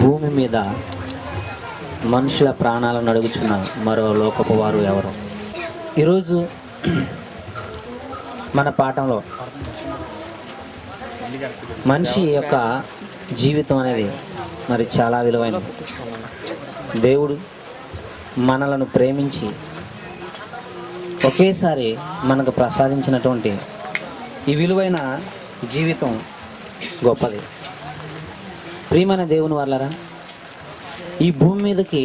భూమి మీద మనుషుల ప్రాణాలను అడుగుచున్న మరో లోకపు వారు ఎవరు? ఈరోజు మన పాఠంలో మనిషి యొక్క జీవితం అనేది మరి చాలా విలువైనది. దేవుడు మనలను ప్రేమించి ఒకేసారి మనకు ప్రసాదించినటువంటి ఈ విలువైన జీవితం గొప్పది. ప్రియమైన దేవుని వాళ్ళరా, ఈ భూమి మీదకి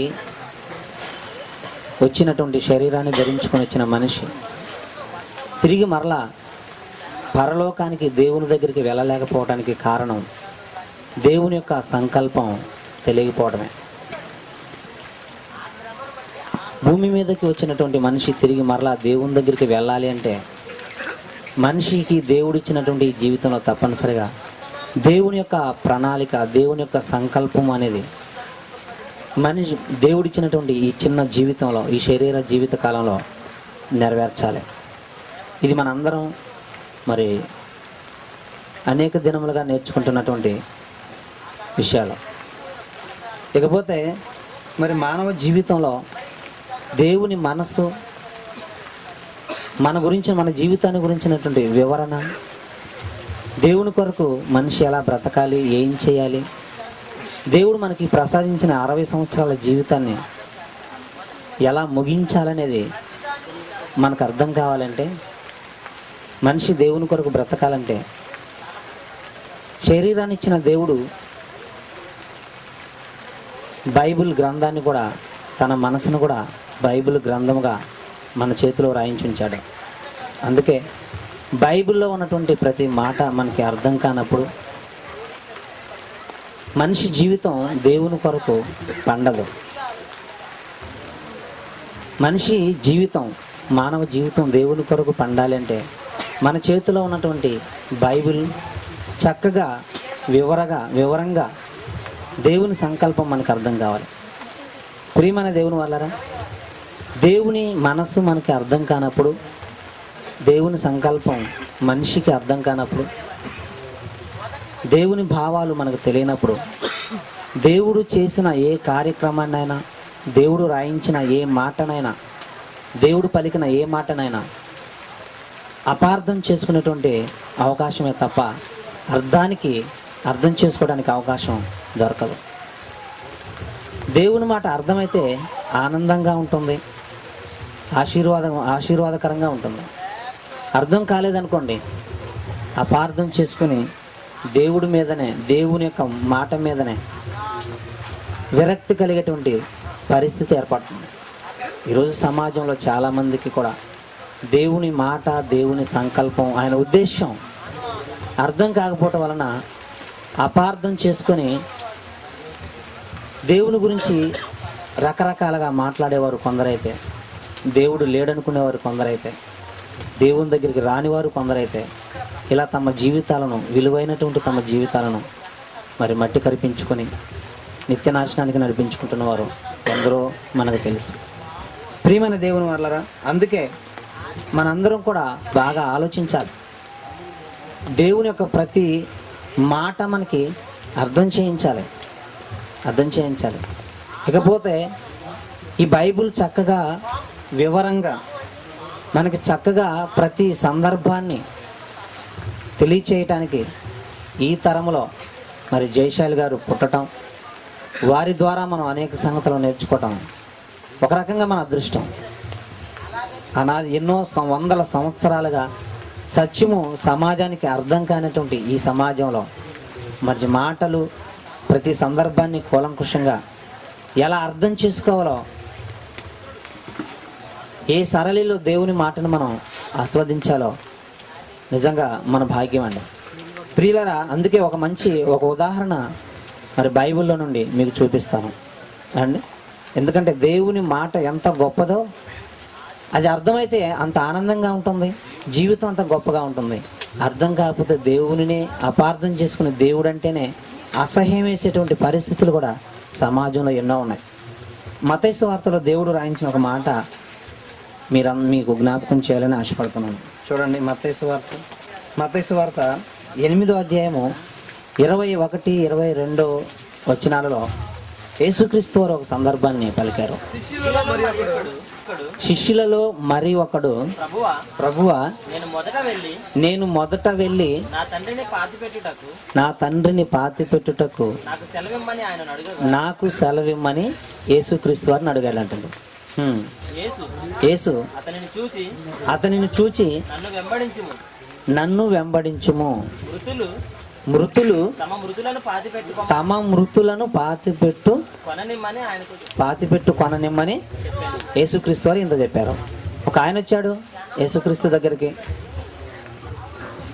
వచ్చినటువంటి శరీరాన్ని ధరించుకొని వచ్చిన మనిషి తిరిగి మరలా పరలోకానికి దేవుని దగ్గరికి వెళ్ళలేకపోవడానికి కారణం దేవుని యొక్క సంకల్పం తెలియకపోవడమే. భూమి మీదకి వచ్చినటువంటి మనిషి తిరిగి మరలా దేవుని దగ్గరికి వెళ్ళాలి అంటే మనిషికి దేవుడిచ్చినటువంటి ఈ జీవితంలో తప్పనిసరిగా దేవుని యొక్క ప్రణాళిక, దేవుని యొక్క సంకల్పం అనేది మనిషి దేవుడిచ్చినటువంటి ఈ చిన్న జీవితంలో, ఈ శరీర జీవిత కాలంలో నెరవేర్చాలి. ఇది మనందరం మరి అనేక దినములుగా నేర్చుకుంటున్నటువంటి విషయాలు. ఇకపోతే మరి మానవ జీవితంలో దేవుని మనస్సు, మన గురించి, మన జీవితాన్ని గురించినటువంటి వివరణ, దేవుని కొరకు మనిషి ఎలా బ్రతకాలి, ఏం చేయాలి, దేవుడు మనకి ప్రసాదించిన 60 సంవత్సరాల జీవితాన్ని ఎలా ముగించాలనేది మనకు అర్థం కావాలంటే, మనిషి దేవుని కొరకు బ్రతకాలంటే శరీరాన్ని ఇచ్చిన దేవుడు బైబిల్ గ్రంథాన్ని కూడా, తన మనసును కూడా బైబిల్ గ్రంథముగా మన చేతిలో రాయించి ఉంచాడు. అందుకే బైబిల్లో ఉన్నటువంటి ప్రతి మాట మనకి అర్థం కానప్పుడు మనిషి జీవితం దేవుని కొరకు పండదు. మనిషి జీవితం, మానవ జీవితం దేవుని కొరకు పండాలంటే మన చేతిలో ఉన్నటువంటి బైబిల్ చక్కగా వివరంగా దేవుని సంకల్పం మనకు అర్థం కావాలి. ప్రియమైన దేవుని వాళ్ళరా, దేవుని మనస్సు మనకి అర్థం కానప్పుడు, దేవుని సంకల్పం మనిషికి అర్థం కానప్పుడు, దేవుని భావాలు మనకు తెలియనప్పుడు, దేవుడు చేసిన ఏ కార్యక్రమాన్నైనా, దేవుడు రాయించిన ఏ మాటనైనా, దేవుడు పలికిన ఏ మాటనైనా అపార్థం చేసుకునేటువంటి అవకాశమే తప్ప అర్థం చేసుకోవడానికి అవకాశం దొరకదు. దేవుని మాట అర్థమైతే ఆనందంగా ఉంటుంది, ఆశీర్వాదకరంగా ఉంటుంది. అర్థం కాలేదనుకోండి, అపార్థం చేసుకుని దేవుడి మీదనే, దేవుని యొక్క మాట మీదనే విరక్తి కలిగేటువంటి పరిస్థితి ఏర్పడుతుంది. ఈరోజు సమాజంలో చాలామందికి కూడా దేవుని మాట, దేవుని సంకల్పం, ఆయన ఉద్దేశం అర్థం కాకపోవటం వలన అపార్థం చేసుకొని దేవుని గురించి రకరకాలుగా మాట్లాడేవారు కొందరైతే, దేవుడు లేడనుకునేవారు కొందరైతే, దేవుని దగ్గరికి రానివారు కొందరైతే, ఇలా తమ జీవితాలను, విలువైనటువంటి తమ జీవితాలను మరి మట్టి కరిపించుకొని నిత్యనాశనానికి నడిపించుకుంటున్నవారు ఎందరో మనకు తెలుసు. ప్రియమైన దేవుని వాళ్ళరా, అందుకే మనందరం కూడా బాగా ఆలోచించాలి. దేవుని యొక్క ప్రతి మాట మనకి అర్థం చేయించాలి. ఇకపోతే ఈ బైబిల్ చక్కగా వివరంగా మనకి చక్కగా ప్రతి సందర్భాన్ని తెలియచేయటానికి ఈ తరంలో మరి జయశాలి గారు పుట్టడం, వారి ద్వారా మనం అనేక సంగతులు నేర్చుకోవటం ఒక రకంగా మన అదృష్టం. ఎన్నో వందల సంవత్సరాలుగా సత్యము సమాజానికి అర్థం కానటువంటి ఈ సమాజంలో మరి మాటలు, ప్రతి సందర్భాన్ని కూలంకుషంగా ఎలా అర్థం చేసుకోవాలో, ఏ సరళిలో దేవుని మాటను మనం ఆస్వాదించాలో నిజంగా మన భాగ్యం అండి ప్రియులరా. అందుకే ఒక ఉదాహరణ మరి బైబిల్లో నుండి మీకు చూపిస్తాను అండి. ఎందుకంటే దేవుని మాట ఎంత గొప్పదో, అది అర్థమైతే అంత ఆనందంగా ఉంటుంది, జీవితం అంత గొప్పగా ఉంటుంది. అర్థం కాకపోతే దేవునినే అపార్థం చేసుకునే, దేవుడు అంటేనే అసహ్యం వేసేటువంటి పరిస్థితులు కూడా సమాజంలో ఎన్నో ఉన్నాయి. మత్తయి సువార్తలో దేవుడు రాయించిన ఒక మాట మీకు జ్ఞాపకం చేయాలని ఆశపడుతున్నాను. చూడండి, మత్తయి సువార్త 8వ అధ్యాయము 21, 22 వచనాలలో యేసుక్రీస్తు వారు ఒక సందర్భాన్ని పలికారు. శిష్యులలో మరి ఒకడు, ప్రభువా, నేను మొదట వెళ్ళి నా తండ్రిని పాతిపెట్టుటకు నాకు సెలవిమ్మని యేసుక్రీస్తు వారిని అడిగాడంటాడు. యేసు అతనిని చూచి నన్ను వెంబడించుము, మృతులు తమ మృతులను పాతిపెట్టు కొననిమ్మని యేసుక్రీస్తు వారు ఇంత చెప్పారు. ఒక ఆయన వచ్చాడు యేసుక్రీస్తు దగ్గరికి,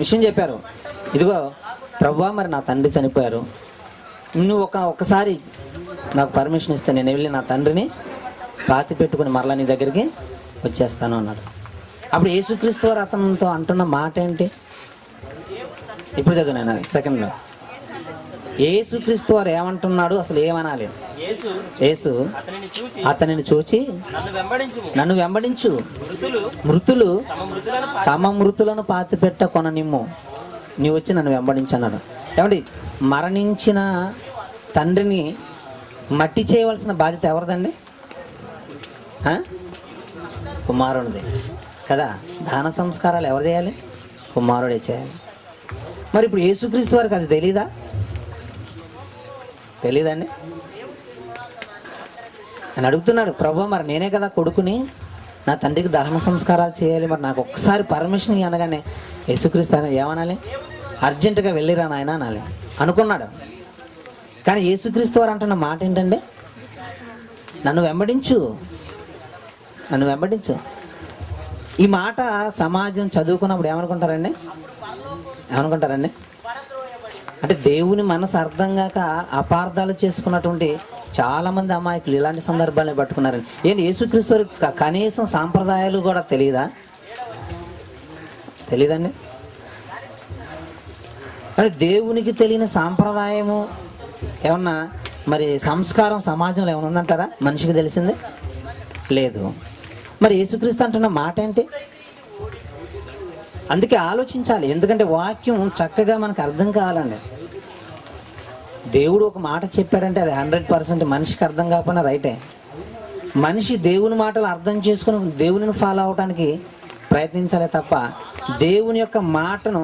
విషయం చెప్పారు. ఇదిగో ప్రభువా, మరి నా తండ్రి చనిపోయారు, నువ్వు ఒకసారి నాకు పర్మిషన్ ఇస్తే నేను వెళ్ళి నా తండ్రిని పాతి పెట్టుకుని మరలా నీ దగ్గరికి వచ్చేస్తాను అన్నాడు. అప్పుడు యేసుక్రీస్తు వారు అతనితో అంటున్న మాట ఏంటి? ఇప్పుడు చదువు నేను సెకండ్లో యేసుక్రీస్తు వారు ఏమంటున్నాడు, అసలు ఏమనాలి? యేసు అతనిని చూచి నన్ను వెంబడించు, మృతులు తమ మృతులను పాతి పెట్ట కొన నిమ్ము, నీవు వచ్చి నన్ను వెంబడించన్నాడు. ఏమండి, మరణించిన తండ్రిని మట్టి చేయవలసిన బాధ్యత ఎవరిదండి? కుమారుడిది కదా. దాన సంస్కారాలు ఎవరు చేయాలి? కుమారుడే చేయాలి. మరి ఇప్పుడు యేసుక్రీస్తు వారికి అది తెలీదండి అని అడుగుతున్నాడు. ప్రభువా, మరి నేనే కదా కొడుకుని, నా తండ్రికి దహన సంస్కారాలు చేయాలి, మరి నాకు ఒక్కసారి పర్మిషన్ ఇవ్వ అనగానే యేసుక్రీస్తు అని ఏమనాలి? అర్జెంటుగా వెళ్ళిరా నాయన అనాలి అనుకున్నాడు. కానీ యేసుక్రీస్తు వారు అంటున్న మాట ఏంటంటే, నన్ను వెంబడించు. ఈ మాట సమాజం చదువుకున్నప్పుడు ఏమనుకుంటారండి? అంటే దేవుని మనసు అర్థం కాక అపార్థాలు చేసుకున్నటువంటి చాలామంది అమాయకులు ఇలాంటి సందర్భాలను పట్టుకున్నారండి. ఏంటి, యేసుక్రీస్తు వారికి కనీసం సాంప్రదాయాలు కూడా తెలీదండి. అంటే దేవునికి తెలియని సాంప్రదాయము ఏమన్నా, మరి సంస్కారం సమాజంలో ఏమైనా ఉందంటారా? మనిషికి తెలిసింది లేదు. మరి యేసుక్రీస్తు అంటున్న మాట ఏంటి? అందుకే ఆలోచించాలి. ఎందుకంటే వాక్యం చక్కగా మనకు అర్థం కావాలండి. దేవుడు ఒక మాట చెప్పాడంటే అది 100% మనిషికి అర్థం కాకపోయినా రైటే. మనిషి దేవుని మాటలు అర్థం చేసుకుని దేవునిని ఫాలో అవడానికి ప్రయత్నించాలి తప్ప, దేవుని యొక్క మాటను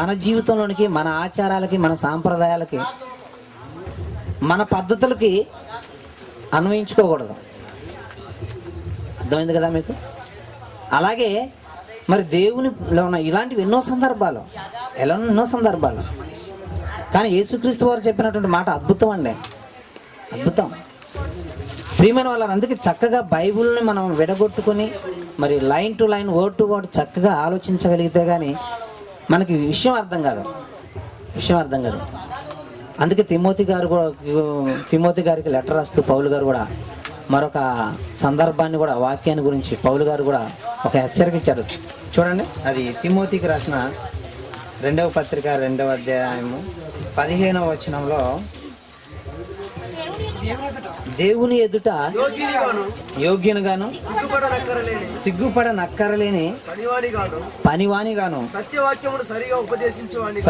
మన జీవితంలోనికి, మన ఆచారాలకి, మన సాంప్రదాయాలకి, మన పద్ధతులకి అన్వయించుకోకూడదు. అర్థమైంది కదా మీకు? అలాగే మరి దేవునిలో ఉన్న ఇలాంటివి ఎన్నో సందర్భాలు. కానీ యేసుక్రీస్తు వారు చెప్పినటువంటి మాట అద్భుతం. ప్రియమైన వాళ్ళని అందుకే చక్కగా బైబిల్ని మనం విడగొట్టుకుని మరి line to line, word to word చక్కగా ఆలోచించగలిగితే కానీ మనకి విషయం అర్థం కాదు. అందుకే తిమోతి గారికి లెటర్ రాస్తూ పౌలు గారు కూడా మరొక సందర్భాన్ని కూడా, వాక్యాన్ని గురించి పౌలు గారు కూడా ఒక హెచ్చరిక ఇచ్చారు. చూడండి, అది తిమోతికి రాసిన 2వ పత్రిక 2వ అధ్యాయము 15వ వచనంలో, దేవుని ఎదుట యోగ్యునిగాను, సిగ్గుపడనక్కరలేని పనివానిగాను,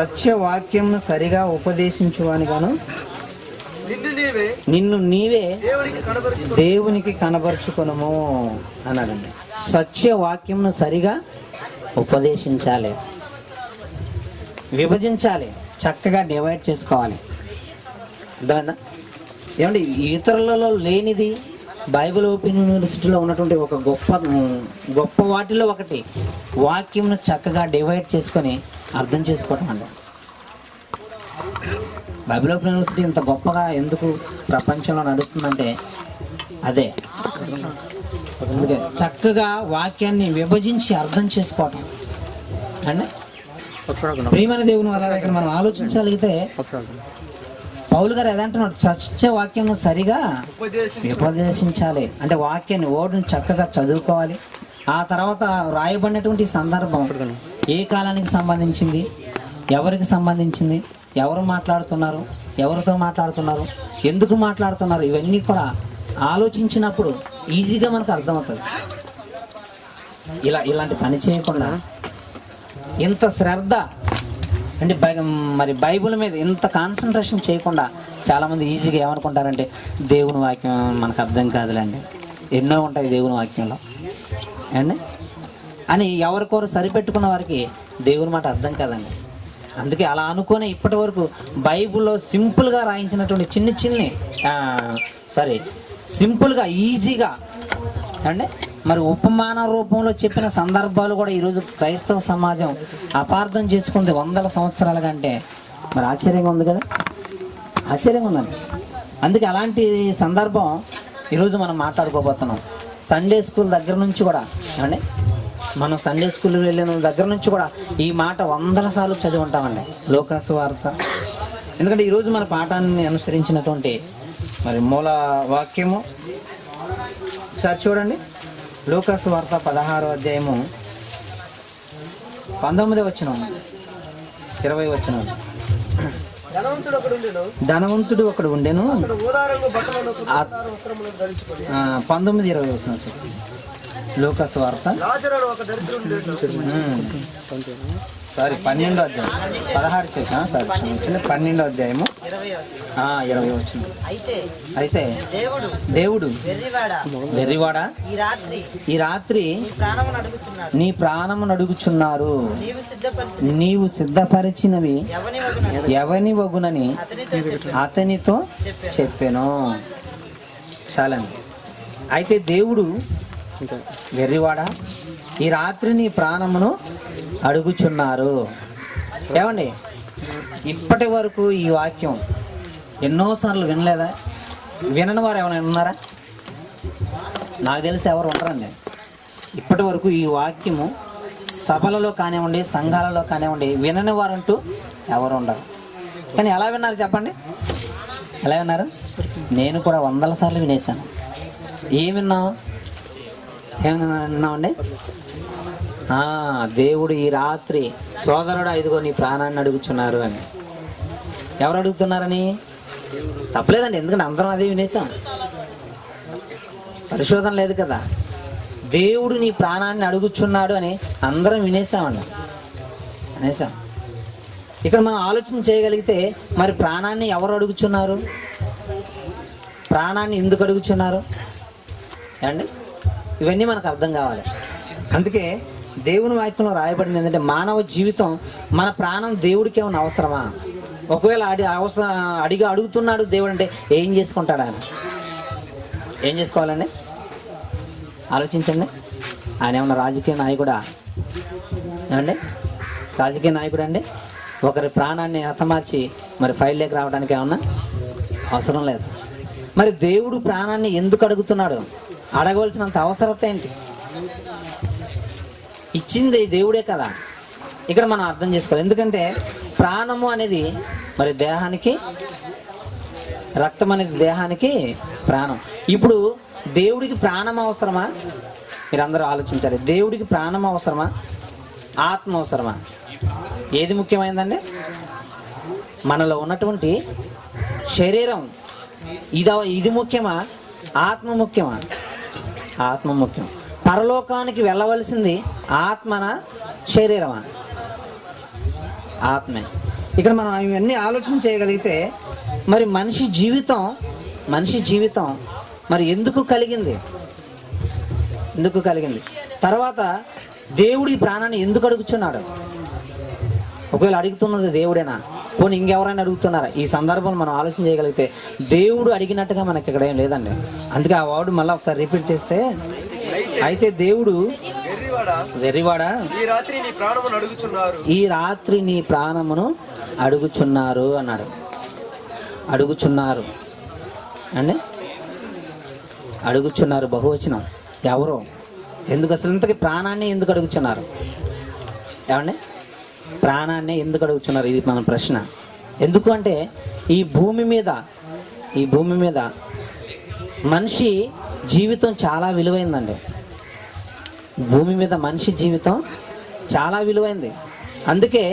సత్యవాక్యమును సరిగా ఉపదేశించువానిగాను నిన్ను నీవే దేవునికి కనబరుచుకొనుము అన్నాడండి. సత్యవాక్యంను సరిగా ఉపదేశించాలి, విభజించాలి, చక్కగా డివైడ్ చేసుకోవాలి. అర్థమైందా? ఏమంటే ఇతరులలో లేనిది బైబిల్ ఓపెన్ యూనివర్సిటీలో ఉన్నటువంటి ఒక గొప్ప వాటిలో ఒకటి, వాక్యంను చక్కగా డివైడ్ చేసుకొని అర్థం చేసుకోవటం అండి. బైబిల్ ఓపెన్ యూనివర్సిటీ ఇంత గొప్పగా ఎందుకు ప్రపంచంలో నడుస్తుందంటే అదే, అందుకే చక్కగా వాక్యాన్ని విభజించి అర్థం చేసుకోవటం అండి. ప్రియమైన దేవుని వల్ల ఇక్కడ మనం ఆలోచించగలిగితే, పౌలు గారు ఏదంటున్నాడు, సత్యవాక్యం సరిగా ఉపదేశించాలి అంటే వాక్యాన్ని, ఓడును చక్కగా చదువుకోవాలి. ఆ తర్వాత రాయబడినటువంటి సందర్భం ఏ కాలానికి సంబంధించింది, ఎవరికి సంబంధించింది, ఎవరు మాట్లాడుతున్నారు, ఎవరితో మాట్లాడుతున్నారు, ఎందుకు మాట్లాడుతున్నారు, ఇవన్నీ కూడా ఆలోచించినప్పుడు ఈజీగా మనకు అర్థమవుతుంది. ఇలాంటి పని చేయకుండా ఇంత శ్రద్ధ అంటే మరి బైబిల్ మీద ఇంత కాన్సన్ట్రేషన్ చేయకుండా చాలా మంది ఈజీగా ఏమనుకుంటారంటే దేవుని వాక్యం మనకు అర్థం కాదులేండి, ఎన్నో ఉంటాయి దేవుని వాక్యంలో అండి అని ఎవరికొరు సరిపెట్టుకున్న వారికి దేవుని మాట అర్థం కాదండి. అందుకే అలా అనుకునే ఇప్పటి వరకు బైబిల్లో సింపుల్గా రాయించినటువంటి సింపుల్గా ఈజీగా అంటే మరి ఉపమాన రూపంలో చెప్పిన సందర్భాలు కూడా ఈరోజు క్రైస్తవ సమాజం అపార్థం చేసుకుంది వందల సంవత్సరాల కంటే. మరి ఆశ్చర్యంగా ఉంది కదా, ఆశ్చర్యంగా ఉందండి. అందుకే అలాంటి సందర్భం ఈరోజు మనం మాట్లాడుకోబోతున్నాం. సండే స్కూల్ దగ్గర నుంచి కూడా అండి, మనం సండే స్కూల్కి వెళ్ళిన దగ్గర నుంచి కూడా ఈ మాట వందల సార్లు చదివి ఉంటామండి, లూకా సువార్త. ఎందుకంటే ఈరోజు మన పాఠాన్ని అనుసరించినటువంటి మరి మూల వాక్యము ఒకసారి చూడండి. లూకా సువార్త 16వ అధ్యాయము 19వ వచనం 20వ వచనం. ధనవంతుడు ఒకడు ఉండెను, 19-20 వచనం చెప్పండి. లూకా సువార్త 12వ అధ్యాయము 20వ వచనం. అయితే దేవుడు, వెర్రివాడా ఈ రాత్రి నీ ప్రాణమును అడుగుచున్నారు, నీవు సిద్ధపరిచినవి ఎవని వగునని అతనితో చెప్పెను. చాలండి. అయితే దేవుడు, వెర్రివాడా ఈ రాత్రి నీ ప్రాణమును అడుగుచున్నారు. ఏమండి, ఇప్పటి వరకు ఈ వాక్యం ఎన్నోసార్లు వినలేదా? వినని వారు ఎవరైనా ఉన్నారా? నాకు తెలిసి ఎవరు ఉంటారండి. ఇప్పటి వరకు ఈ వాక్యము సభలలో కానివ్వండి, సంఘాలలో కానివ్వండి, వినని వారు అంటూ ఎవరు ఉండరు. కానీ ఎలా విన్నారు చెప్పండి, ఎలా విన్నారు? నేను కూడా వందల సార్లు వినేసాను. ఏమి విన్నావు, విన్నామండి? దేవుడు ఈ రాత్రి సోదరుడు ఐదుగో నీ ప్రాణాన్ని అడుగుచున్నారు అని. ఎవరు అడుగుతున్నారని? తప్పలేదండి, ఎందుకంటే అందరం అదే వినేసాం. పరిశోధన లేదు కదా. దేవుడు నీ ప్రాణాన్ని అడుగుచున్నాడు అని అందరం వినేసామండి, వినేసాం. ఇక్కడ మనం ఆలోచన చేయగలిగితే మరి ప్రాణాన్ని ఎవరు అడుగుచున్నారు, ప్రాణాన్ని ఎందుకు అడుగుచున్నారు అండి, ఇవన్నీ మనకు అర్థం కావాలి. అందుకే దేవుని వాక్యంలో రాయబడింది ఏంటంటే, మానవ జీవితం, మన ప్రాణం దేవుడికి ఏమైనా అవసరమా? ఒకవేళ అడుగుతున్నాడు దేవుడు అంటే ఏం చేసుకుంటాడు ఆయన? ఏం చేసుకోవాలండి? ఆలోచించండి. ఆయన ఏమన్నా రాజకీయ నాయకుడా అండి? రాజకీయ నాయకుడు అండి, ఒకరి ప్రాణాన్ని హతమార్చి మరి ఫైల్లోకి రావడానికి ఏమన్నా అవసరం లేదు. మరి దేవుడు ప్రాణాన్ని ఎందుకు అడుగుతున్నాడు? అడగవలసినంత అవసరత ఏంటి? ఇచ్చింది దేవుడే కదా. ఇక్కడ మనం అర్థం చేసుకోవాలి. ఎందుకంటే ప్రాణము అనేది మరి దేహానికి, రక్తం అనేది దేహానికి ప్రాణం. ఇప్పుడు దేవుడికి ప్రాణం అవసరమా? మీరు అందరూ ఆలోచించాలి. దేవుడికి ప్రాణం అవసరమా, ఆత్మ అవసరమా? ఏది ముఖ్యమైనదండి? మనలో ఉన్నటువంటి శరీరం ఇది ముఖ్యమా, ఆత్మ ముఖ్యమా? ఆత్మ ముఖ్యం. పరలోకానికి వెళ్ళవలసింది ఆత్మనా, శరీరమా? ఆత్మే. ఇక్కడ మనం ఇవన్నీ ఆలోచన చేయగలిగితే మరి మనిషి జీవితం మరి ఎందుకు కలిగింది? తర్వాత దేవుడి ప్రాణాన్ని ఎందుకు అడుగుతున్నాడు? ఒకవేళ అడుగుతున్నది దేవుడేనా, పోనీ ఇంకెవరైనా అడుగుతున్నారా? ఈ సందర్భంలో మనం ఆలోచన చేయగలిగితే దేవుడు అడిగినట్టుగా మనకి ఇక్కడ ఏం లేదండి. అందుకే ఆ వాడు మళ్ళీ ఒకసారి రిపీట్ చేస్తే, అయితే దేవుడు, వెర్రివాడా ఈ రాత్రి నీ ప్రాణమును అడుగుచున్నారు అన్నాడు. అడుగుచున్నారు బహువచనం. ఎవరు, ఎందుకు అసలు ఇంతకీ ప్రాణాన్ని ఎందుకు అడుగుచున్నారు? ఏమండి, ప్రాణాన్ని ఎందుకు అడుగుచున్నారు? ఇది మన ప్రశ్న. ఎందుకు అంటే ఈ భూమి మీద మనిషి జీవితం చాలా విలువైందండి. భూమి మీద మనిషి జీవితం చాలా విలువైంది. అందుకే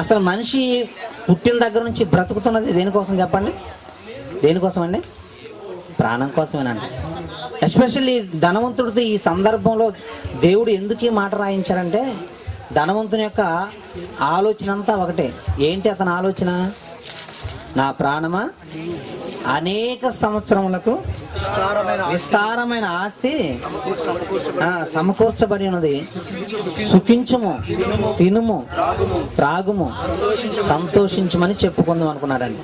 అసలు మనిషి పుట్టిన దగ్గర నుంచి బ్రతుకుతున్నది దేనికోసం చెప్పండి? దేనికోసం అండి? ప్రాణం కోసమేనండి. ఎస్పెషల్లీ ధనవంతుడితో ఈ సందర్భంలో దేవుడు ఎందుకు ఈ మాట రాయించాడంటే, ధనవంతుని యొక్క ఆలోచన అంతా ఒకటే. ఏంటి అతని ఆలోచన? నా ప్రాణమా అనేక సంవత్సరములకు విస్తారమైన ఆస్తి సమకూర్చబడి ఉన్నది. సుఖించుము, తినుము, త్రాగుము, సంతోషించుమని చెప్పుకుందాం అనుకున్నాడండి.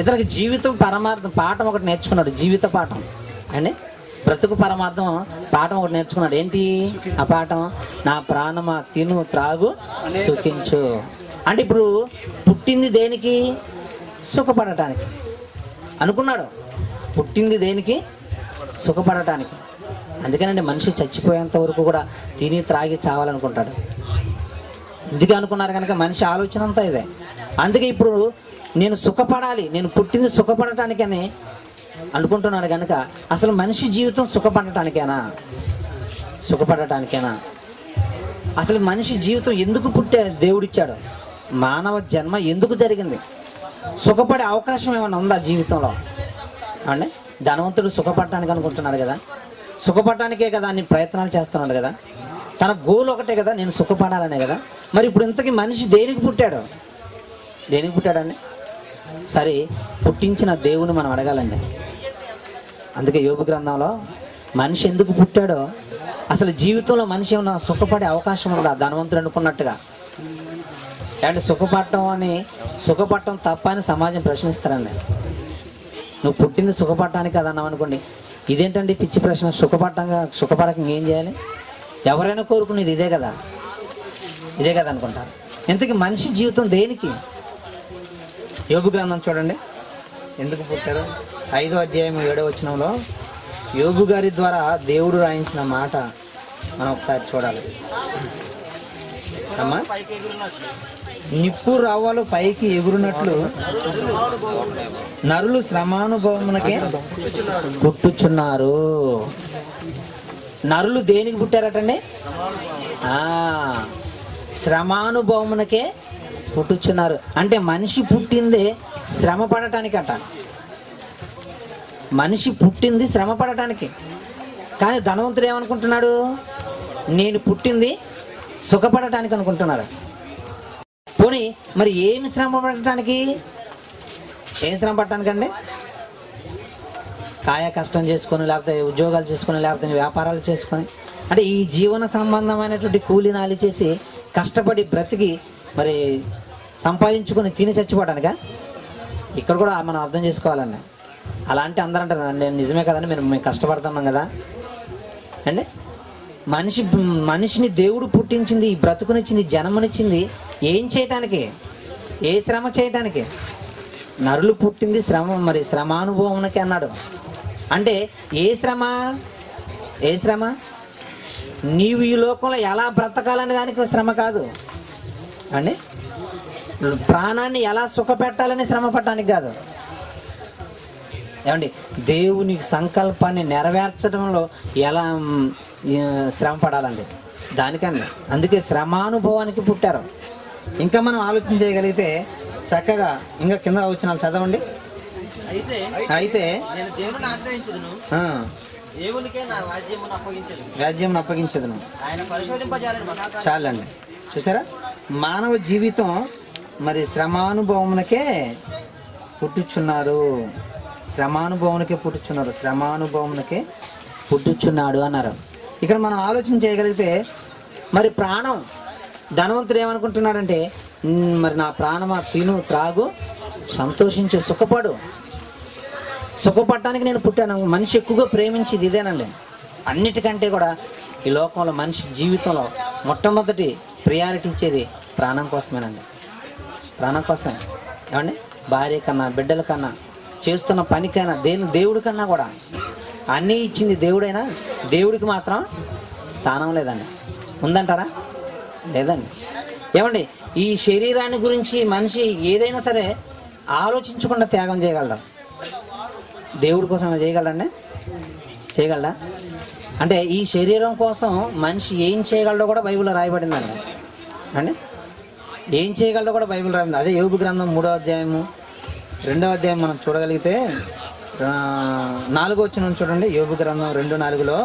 ఇతనికి జీవితం పరమార్థం పాఠం ఒకటి నేర్చుకున్నాడు. జీవిత పాఠం అండి, బ్రతుకు పరమార్థం పాఠం ఒకటి నేర్చుకున్నాడు. ఏంటి ఆ పాఠం? నా ప్రాణమా తిను, త్రాగు, సుఖించు. అంటే ఇప్పుడు పుట్టింది దేనికి? సుఖపడటానికి అనుకున్నాడు. పుట్టింది దేనికి? సుఖపడటానికి. అందుకేనండి మనిషి చచ్చిపోయేంత వరకు కూడా తిని త్రాగి చావాలనుకుంటాడు. ఇందుకే అనుకున్నారు కనుక మనిషి ఆలోచన అంతా ఇదే. అందుకే ఇప్పుడు నేను సుఖపడాలి, నేను పుట్టింది సుఖపడటానికి అని అనుకుంటున్నాడు కనుక అసలు మనిషి జీవితం సుఖపడటానికేనా? సుఖపడటానికేనా? అసలు మనిషి జీవితం ఎందుకు పుట్టాడు? దేవుడిచ్చాడు. మానవ జన్మ ఎందుకు జరిగింది? సుఖపడే అవకాశం ఏమైనా ఉందా జీవితంలో? అంటే ధనవంతుడు సుఖపడటానికి అనుకుంటున్నాడు కదా, సుఖపడటానికే కదా అన్ని ప్రయత్నాలు చేస్తున్నాడు కదా, తన గోల్ ఒకటే కదా, నేను సుఖపడాలనే కదా. మరి ఇప్పుడు ఇంతకీ మనిషి దేనికి పుట్టాడు? దేనికి పుట్టాడండి? సరే, పుట్టించిన దేవుని మనం అడగాలండి. అందుకే యోగు గ్రంథంలో మనిషి ఎందుకు పుట్టాడో, అసలు జీవితంలో మనిషి ఏమన్నా సుఖపడే అవకాశం ఉందా ధనవంతుడు అనుకున్నట్టుగా? అంటే సుఖపడటం తప్ప అని సమాజం ప్రశ్నిస్తారండి. నువ్వు పుట్టింది సుఖపడటానికి కదన్నావు అనుకోండి, ఇదేంటండి పిచ్చి ప్రశ్న? సుఖపడక ఇంకేం చేయాలి? ఎవరైనా కోరుకునేది ఇదే కదా, ఇదే కదా అనుకుంటారు. ఇంతకీ మనిషి జీవితం దేనికి? యోగు గ్రంథం చూడండి, ఎందుకు పుట్టారు 5వ అధ్యాయం 7వ వచనంలో యోగు గారి ద్వారా దేవుడు రాయించిన మాట మనం ఒకసారి చూడాలి. అమ్మా, నిప్పు రవ్వలు పైకి ఎగురునట్లు నరులు శ్రమానుభవమునకే పుట్టుచున్నారు. నరులు దేనికి పుట్టారటండి? శ్రమానుభవమునకే పుట్టుచున్నారు. అంటే మనిషి పుట్టిందే శ్రమ పడటానికట. మనిషి పుట్టింది శ్రమ పడటానికి. కానీ ధనవంతుడు ఏమనుకుంటున్నాడు? నేను పుట్టింది సుఖపడటానికి అనుకుంటున్నాడు. పోనీ మరి ఏమి శ్రమ పడటానికి? ఏం శ్రమ పడటానికండి? కాయ కష్టం చేసుకొని, లేకపోతే ఉద్యోగాలు చేసుకొని, లేకపోతే వ్యాపారాలు చేసుకొని, అంటే ఈ జీవన సంబంధమైనటువంటి కూలి నాలి చేసి కష్టపడి బ్రతికి మరి సంపాదించుకొని తిని చచ్చిపోవటానికా? ఇక్కడ కూడా మనం అర్థం చేసుకోవాలండి. అలా అంటే అందరూ అంటారు, నేను నిజమే కదండి, మేము కష్టపడుతున్నాం కదా అండి. మనిషిని దేవుడు పుట్టించింది, ఈ బ్రతుకునిచ్చింది, జన్మనిచ్చింది ఏం చేయటానికి? ఏ శ్రమ చేయటానికి? నరులు పుట్టింది శ్రమ, మరి శ్రమానుభవంకి అన్నాడు. అంటే ఏ శ్రమ? ఏ శ్రమ? నీవు ఈ లోకంలో ఎలా బ్రతకాలనే దానికి శ్రమ కాదు అండి. ప్రాణాన్ని ఎలా సుఖపెట్టాలని శ్రమ పడటానికి కాదు ఏమండి. దేవుని సంకల్పాన్ని నెరవేర్చడంలో ఎలా శ్రమ పడాలండి దానికండి. అందుకే శ్రమానుభవానికి పుట్టారు. ఇంకా మనం ఆలోచన చేయగలిగితే చక్కగా ఇంకా కింద వచనాలు చదవండి. అయితే రాజ్యం అప్పగించదును చాలండి. చూసారా, మానవ జీవితం మరి శ్రమానుభవమునకే పుట్టుచున్నారు. శ్రమానుభవమునకే పుట్టుచున్నారు, శ్రమానుభవమునకే పుట్టుచున్నాడు అన్నారు. ఇక్కడ మనం ఆలోచన చేయగలిగితే మరి ప్రాణం, ధనవంతుడు ఏమనుకుంటున్నాడంటే మరి నా ప్రాణమా తిను, త్రాగు, సంతోషించు, సుఖపడు. సుఖపడటానికి నేను పుట్టాను. మనిషి ఎక్కువగా ప్రేమించేది ఇదేనండి. అన్నిటికంటే కూడా ఈ లోకంలో మనిషి జీవితంలో మొట్టమొదటి ప్రియారిటీ ఇచ్చేది ప్రాణం కోసమేనండి. ప్రాణం కోసమే ఏమండి. భార్య కన్నా, బిడ్డల కన్నా, చేస్తున్న పనికైనా, దేవుడి కన్నా కూడా. అన్నీ ఇచ్చింది దేవుడైనా దేవుడికి మాత్రం స్థానం లేదండి. ఉందంటారా? లేదండి. ఏమండి, ఈ శరీరాన్ని గురించి మనిషి ఏదైనా సరే ఆలోచించకుండా త్యాగం చేయగలరా? దేవుడి కోసం చేయగలరండి? చేయగలరా? అంటే ఈ శరీరం కోసం మనిషి ఏం చేయగలడో కూడా బైబిల్లో రాయబడిందండి. అండి ఏం చేయగలడో కూడా బైబిల్ రాయబడింది. అదే యోగు గ్రంథం 3వ అధ్యాయము 2వ అధ్యాయం మనం చూడగలిగితే నాలుగో వచనం చూడండి, యోబు గ్రంథం 2:4లో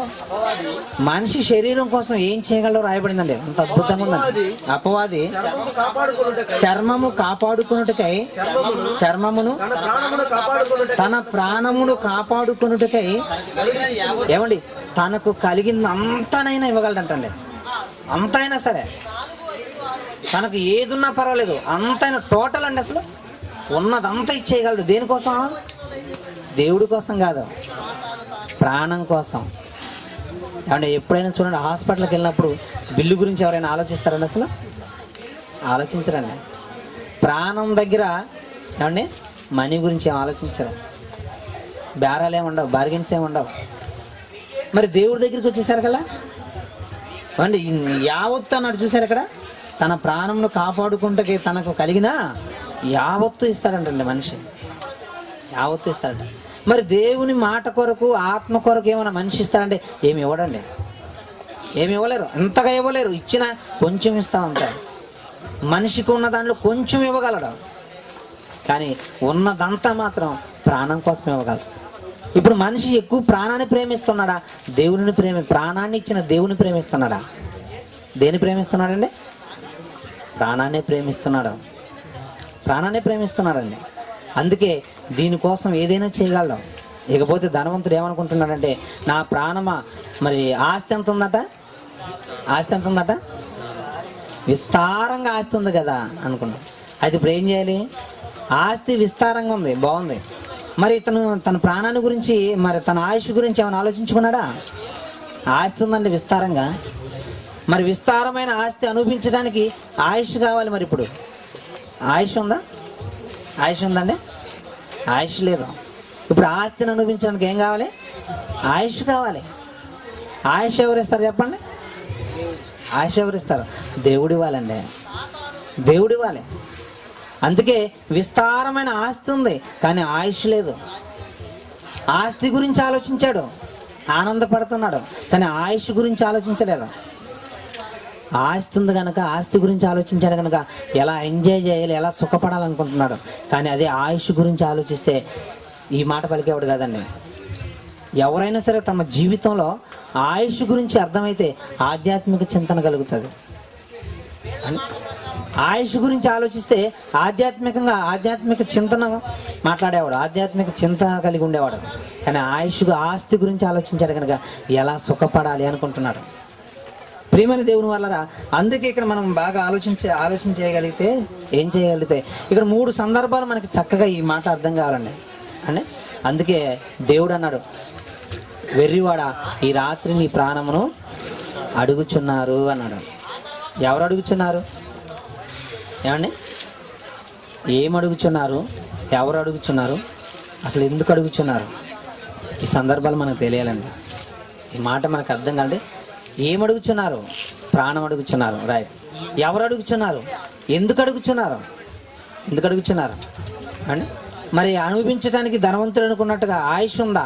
మనిషి శరీరం కోసం ఏం చేయగలరో రాయబడిందండి. అంత అద్భుతంగా ఉందండి. అపవాది చర్మము కాపాడుకొనుటకై చర్మమును తన ప్రాణమును కాపాడుకొనుటకై ఏమండి తనకు కలిగింది అంతనైనా ఇవ్వగలడంటండి. అంత అయినా సరే తనకు ఏదున్నా పర్వాలేదు, అంతైనా టోటల్ అండి. అసలు ఉన్నదంతా ఇచ్చేయగలడు. దేనికోసం? దేవుడి కోసం కాదు, ప్రాణం కోసం. అంటే ఎప్పుడైనా చూడండి హాస్పిటల్కి వెళ్ళినప్పుడు బిల్లు గురించి ఎవరైనా ఆలోచిస్తారండి? అసలు ఆలోచించరండి. ప్రాణం దగ్గర ఏమండి మనీ గురించి ఆలోచించరు, బేరాలు ఏముండవు, బార్గెన్స్ ఏముండవు. మరి దేవుడి దగ్గరికి వచ్చేసారు కదా అండి, యావత్తు అన్నాడు. చూసారు ఇక్కడ తన ప్రాణంను కాపాడుకుంటే తనకు కలిగిన యావత్తు ఇస్తాడంటండి. మనిషి యావత్తు ఇస్తాడంట. మరి దేవుని మాట కొరకు ఆత్మ కొరకు ఏమైనా మనిషి ఇస్తాడంటే ఏమి ఇవ్వడండి, ఏమి ఇవ్వలేరు, ఎంతగా ఇవ్వలేరు. ఇచ్చిన కొంచెం ఇస్తా ఉంటాడు. మనిషికి ఉన్న దాంట్లో కొంచెం ఇవ్వగలడు, కానీ ఉన్నదంతా మాత్రం ప్రాణం కోసం ఇవ్వగలడు. ఇప్పుడు మనిషి ఎక్కువ ప్రాణాన్ని ప్రేమిస్తున్నాడా, దేవుని ప్రాణాన్ని ఇచ్చిన దేవుని ప్రేమిస్తున్నాడా? దేని ప్రేమిస్తున్నాడండి? ప్రాణాన్ని ప్రేమిస్తున్నాడు, ప్రాణాన్ని ప్రేమిస్తున్నాడండి. అందుకే దీనికోసం ఏదైనా చేయగలం. ఇకపోతే ధనవంతుడు ఏమనుకుంటున్నాడంటే, నా ప్రాణమా, మరి ఆస్తి ఎంత ఉందట, ఆస్తి ఎంత ఉందట, విస్తారంగా ఆస్తి ఉంది కదా అనుకున్నాం. అయితే ఇప్పుడు ఏం చేయాలి? ఆస్తి విస్తారంగా ఉంది, బాగుంది. మరి ఇతను తన ప్రాణాన్ని గురించి, మరి తన ఆయుష్ గురించి ఏమైనా ఆలోచించుకున్నాడా? ఆస్తి ఉందండి విస్తారంగా, మరి విస్తారమైన ఆస్తి అనుభవించడానికి ఆయుష్ కావాలి. మరి ఇప్పుడు ఆయుష్ ఉందా? ఆయుష్ ఉందండి? ఆయుష్ లేదు. ఇప్పుడు ఆస్తిని అనుభవించడానికి ఏం కావాలి? ఆయుష్ కావాలి. ఆయుష్ ఎవరిస్తారు చెప్పండి? ఆయుష్ ఎవరిస్తారు? దేవుడు ఇవ్వాలండి, దేవుడు ఇవ్వాలి. అందుకే విస్తారమైన ఆస్తి ఉంది కానీ ఆయుష్ లేదు. ఆస్తి గురించి ఆలోచించాడు, ఆనందపడుతున్నాడు, కానీ ఆయుష్ గురించి ఆలోచించలేదు. ఆస్తి ఉంది కనుక ఆస్తి గురించి ఆలోచించాడు కనుక ఎలా ఎంజాయ్ చేయాలి, ఎలా సుఖపడాలనుకుంటున్నాడు. కానీ అదే ఆయుష్ గురించి ఆలోచిస్తే ఈ మాట పలికేవాడు కాదండి. ఎవరైనా సరే తమ జీవితంలో ఆయుష్ గురించి అర్థమైతే ఆధ్యాత్మిక చింతన కలుగుతుంది. ఆయుష్ గురించి ఆలోచిస్తే ఆధ్యాత్మికంగా ఆధ్యాత్మిక చింతన మాట్లాడేవాడు, ఆధ్యాత్మిక చింతన కలిగి ఉండేవాడు. కానీ ఆయుష్ ఆస్తి గురించి ఆలోచించాడు కనుక ఎలా సుఖపడాలి అనుకుంటున్నాడు. ప్రియమైన దేవుని వాళ్ళరా, అందుకే ఇక్కడ మనం బాగా ఆలోచించేయగలిగితే ఏం చేయగలిగితే ఇక్కడ మూడు సందర్భాలు మనకి చక్కగా ఈ మాట అర్థం కావాలండి. అంటే అందుకే దేవుడు అన్నాడు, వెర్రివాడా ఈ రాత్రి నీ ప్రాణమును అడుగుచున్నారు అన్నాడు. ఎవరు అడుగుచున్నారు ఏమండి? ఏమడుగుచున్నారు? ఎవరు అడుగుచున్నారు? అసలు ఎందుకు అడుగుచున్నారు? ఈ సందర్భాలు మనకు తెలియాలండి. ఈ మాట మనకు అర్థం కాదండి. ఏమడుగుచున్నారు? ప్రాణం అడుగుచున్నారు, రైట్. ఎవరు అడుగుచున్నారు? ఎందుకు అడుగుచున్నారు? ఎందుకు అడుగుచున్నారు అండి? మరి అనుభవించడానికి ధనవంతుడు అనుకున్నట్టుగా ఆయుష్ ఉందా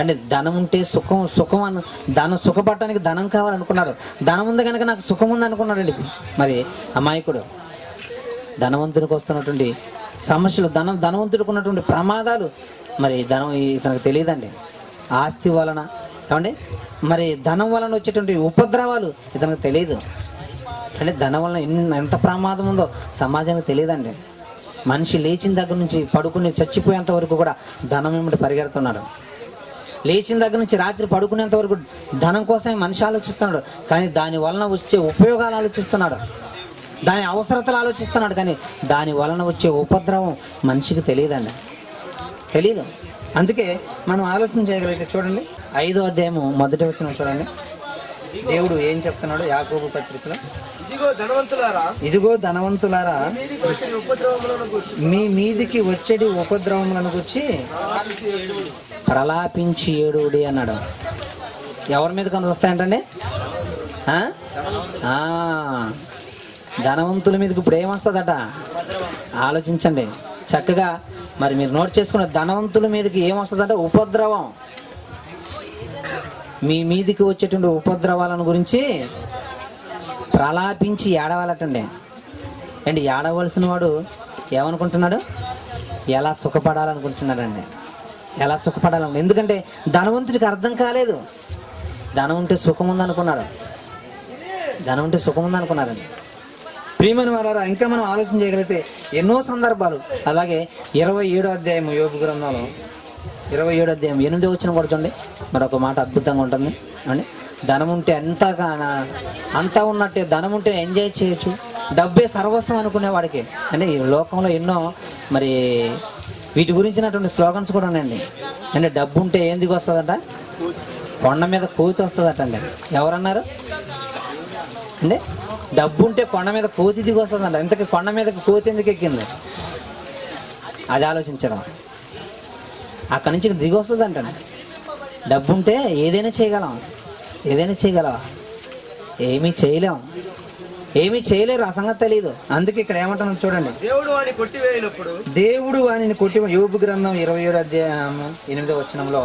అండి? ధనం ఉంటే సుఖం, సుఖం అను ధనం, సుఖపడటానికి ధనం కావాలనుకున్నాడు. ధనం ఉంది కనుక నాకు సుఖం ఉంది అనుకున్నాడు అండి. మరి అమాయకుడు ధనవంతునికి వస్తున్నటువంటి సమస్యలు, ధనవంతుడికి ఉన్నటువంటి ప్రమాదాలు మరి ధనం తనకు తెలియదండి. ఆస్తి వలన ఏమండి మరి ధనం వలన వచ్చేటువంటి ఉపద్రవాలు ఇతనికి తెలియదు అంటే ధనం వలన ఎంత ప్రమాదం ఉందో సమాజానికి తెలియదండి. మనిషి లేచిన దగ్గర నుంచి పడుకుని చచ్చిపోయేంత వరకు కూడా ధనం ఏమిటి పరిగెడుతున్నాడు. లేచిన దగ్గర నుంచి రాత్రి పడుకునేంత వరకు ధనం కోసమే మనిషి ఆలోచిస్తున్నాడు, కానీ దాని వలన వచ్చే ఉపయోగాలు ఆలోచిస్తున్నాడు, దాని అవసరతలు ఆలోచిస్తున్నాడు, కానీ దాని వలన వచ్చే ఉపద్రవం మనిషికి తెలియదండి, తెలీదు. అందుకే మనం ఆలోచన చేయగలిగితే చూడండి 5వ అధ్యాయము 1వ వచనం చూడండి, దేవుడు ఏం చెప్తున్నాడు యాకోబు పత్రికలో. ఇదిగో ధనవంతులారా మీ మీదికి వచ్చేటి ఉపద్రవములను గురించి ప్రలాపించి ఏడుడి అన్నాడు. ఎవరి మీద కనుక వస్తాయంటండి? ధనవంతుల మీదకి ఇప్పుడు ఏమొస్తుందట ఆలోచించండి చక్కగా. మరి మీరు నోట్ చేసుకున్న ధనవంతుల మీదకి ఏమొస్తుందంటే ఉపద్రవం. మీ మీదికి వచ్చేటువంటి ఉపద్రవాలను గురించి ప్రలాపించి ఏడవాలటండి. అండ్ ఏడవలసిన వాడు ఏమనుకుంటున్నాడు? ఎలా సుఖపడాలనుకుంటున్నారండి, ఎలా సుఖపడాలని. ఎందుకంటే ధనవంతుడికి అర్థం కాలేదు, ధనం ఉంటే సుఖం ఉందనుకున్నాడు, ధనం ఉంటే సుఖం ఉందనుకున్నారండి. ప్రియమైన వారారా, ఇంకా మనం ఆలోచన చేయగలిగితే ఎన్నో సందర్భాలు. అలాగే 27 అధ్యాయం యోబు గ్రంథంలో 27 అధ్యాయం 8 వచనం కూడా చూడండి, మరొక మాట అద్భుతంగా ఉంటుంది అండి. ధనం ఉంటే అంతా ఉన్నట్టే, ధనం ఉంటే ఎంజాయ్ చేయొచ్చు, డబ్బే సర్వస్వం అనుకునే వాడికి అంటే ఈ లోకంలో ఎన్నో మరి వీటి గురించినటువంటి స్లోగన్స్ కూడా ఉన్నాయండి. అంటే డబ్బు ఉంటే ఏం దిగి వస్తుందంట, కొండ మీద కోతి వస్తుందట అండి. ఎవరన్నారు అంటే డబ్బు ఉంటే కొండ మీద కోతి దిగి వస్తుందంట. ఇంతకీ కొండ మీదకి కోతి ఎందుకు ఎక్కింది, అది ఆలోచించడం. అక్కడి నుంచి దిగి వస్తుందంట. డబ్బు ఉంటే ఏదైనా చేయగలం, ఏదైనా చేయగలవా, ఏమీ చేయలేం, ఏమీ చేయలేరు, ఆ సంగతి తెలియదు. అందుకే ఇక్కడ ఏమంటున్నాం చూడండి, దేవుడు వాణిని కొట్టి, యోబు గ్రంథం 27 అధ్యాయం 8 వచనంలో,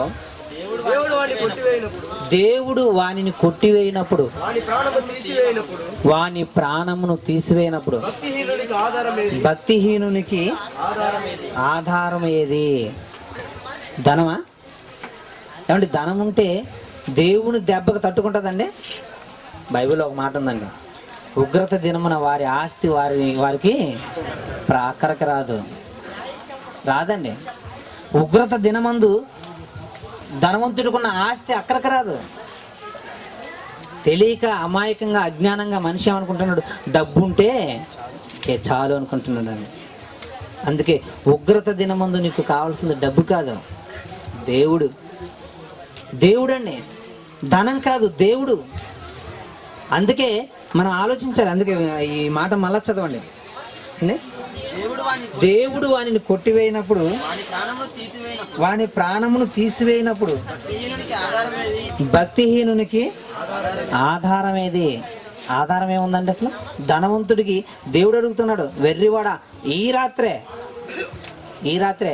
దేవుడు వానిని కొట్టివేయినప్పుడు, వాని ప్రాణమును తీసివేయినప్పుడు భక్తిహీనునికి ఆధారం ఏది? ధనమా? ఏమంటే ధనం ఉంటే దేవుని దెబ్బకు తట్టుకుంటుందండి. బైబిల్లో ఒక మాట ఉందండి, ఉగ్రత దినమున వారి ఆస్తి వారికి ప్రాకరకు రాదండి. ఉగ్రత దినమందు ధనవంతుడికున్న ఆస్తి అక్కరకు రాదు. తెలియక అమాయకంగా అజ్ఞానంగా మనిషి ఏమనుకుంటున్నాడు, డబ్బు ఉంటే చాలు అనుకుంటున్నాడు అండి. అందుకే ఉగ్రత దినమందు నీకు కావాల్సింది డబ్బు కాదు, దేవుడు. దేవుడు అండి, ధనం కాదు, దేవుడు. అందుకే మనం ఆలోచించాలి. అందుకే ఈ మాట మళ్ళా చదవండి, దేవుడు వానిని కొట్టివేయినప్పుడు, వాని ప్రాణమును తీసివేయినప్పుడు భక్తిహీనునికి ఆధారం ఏది? ఆధారం ఏముందండి? అసలు ధనవంతుడికి దేవుడు అడుగుతున్నాడు, వెర్రివాడా ఈ రాత్రే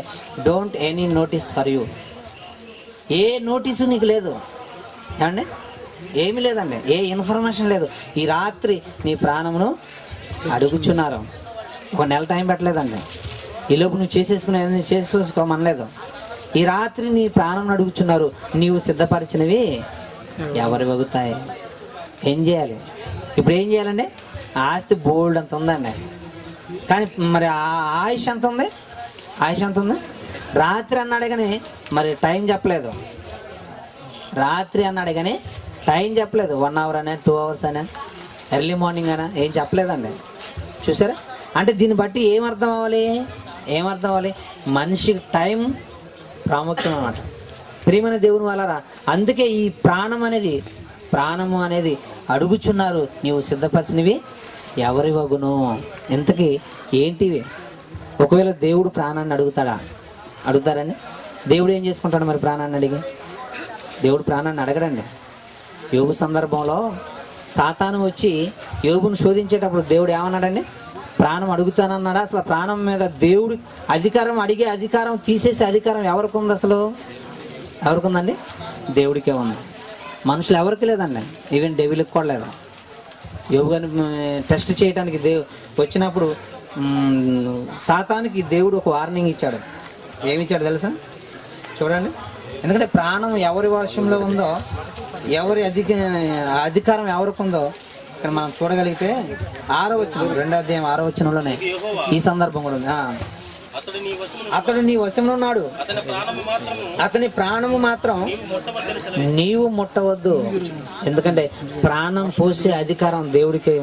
don't any notice for you, ఏ నోటీసు నీకు లేదు ఏమండి, ఏమి లేదండి, ఏ ఇన్ఫర్మేషన్ లేదు. ఈ రాత్రి నీ ప్రాణమును అడుగుచున్నారు. ఒక నెల టైం పెట్టలేదండి, ఈలోపు నువ్వు చేసేసుకునే చేసుకోమనలేదు. ఈ రాత్రి నీ ప్రాణం అడుగుచున్నారు, నీవు సిద్ధపరిచినవి ఎవరు వగుతాయి? ఏం చేయాలి ఇప్పుడు? ఏం చేయాలండి? ఆస్తి బోల్డ్ అంత ఉందండి, కానీ మరి ఆయుష్ ఎంత ఉంది? రాత్రి అన్నాడు కానీ మరి టైం చెప్పలేదు, వన్ అవర్ అనే 2 hours అనే ఎర్లీ మార్నింగ్ అనే ఏం చెప్పలేదండి. చూసారా? అంటే దీన్ని బట్టి ఏమర్థం అవ్వాలి మనిషి టైం ప్రాముఖ్యం అన్నమాట. ప్రియమైన దేవుని వాళ్ళరా, అందుకే ఈ ప్రాణము అనేది అడుగుచున్నారు, నీవు సిద్ధపరిచినవి ఎవరి వగును. ఇంతకీ ఏంటివి? ఒకవేళ దేవుడు ప్రాణాన్ని అడుగుతారండి. దేవుడు ఏం చేసుకుంటాడు మరి? ప్రాణాన్ని అడిగి దేవుడు ప్రాణాన్ని అడగడండి. యోబు సందర్భంలో సాతాను వచ్చి యోబును శోధించేటప్పుడు దేవుడు ఏమన్నాడండి? ప్రాణం అడుగుతానన్నాడా? అసలు ప్రాణం మీద దేవుడు అధికారం, అడిగే అధికారం, తీసేసే అధికారం ఎవరికి ఉంది? అసలు ఎవరికి ఉందండి? దేవుడికే ఉంది. మనుషులు ఎవరికి లేదండి, ఈవెన్ డెవిల్కి కూడా లేదు. యోబు గారిని టెస్ట్ చేయడానికి వచ్చినప్పుడు సాతానికి దేవుడు ఒక వార్నింగ్ ఇచ్చాడు. ఏమిచ్చాడు తెలుసా? చూడండి, ఎందుకంటే ప్రాణం ఎవరి వశంలో ఉందో, ఎవరి అధికారం ఎవరికి ఉందో ఇక్కడ మనం చూడగలిగితే 6వ అధ్యాయం 6వ వచనంలోనే ఈ సందర్భం కూడా ఉంది. అతడు నీ వశంలో ఉన్నాడు, అతని ప్రాణము మాత్రం నీవు ముట్టవద్దు. ఎందుకంటే ప్రాణం పోసే అధికారం దేవుడికి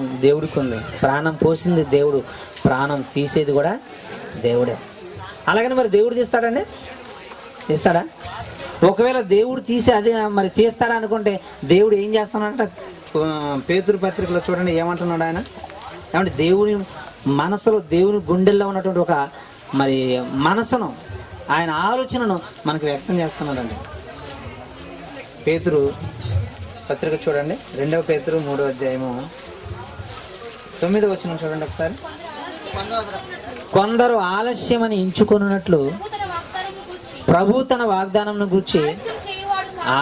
ఉంది. ప్రాణం పోసింది దేవుడు, ప్రాణం తీసేది కూడా దేవుడే. అలాగని మరి దేవుడు తీస్తాడండి? తీస్తాడా? ఒకవేళ దేవుడు మరి తీస్తాడా అనుకుంటే దేవుడు ఏం చేస్తున్నాడంటే, పేతురు పత్రికలో చూడండి ఏమంటున్నాడు ఆయన. ఏమంటే దేవుని మనసులో, దేవుని గుండెల్లో ఉన్నటువంటి ఒక మరి మనసును, ఆయన ఆలోచనను మనకు వ్యక్తం చేస్తున్నాడండి. పేతురు పత్రిక చూడండి, 2వ పేతురు 3వ అధ్యాయము 9వ వచనం చూడండి ఒకసారి. కొందరు ఆలస్యమని ఎంచుకున్నట్లు ప్రభు తన వాగ్దానంను గూర్చి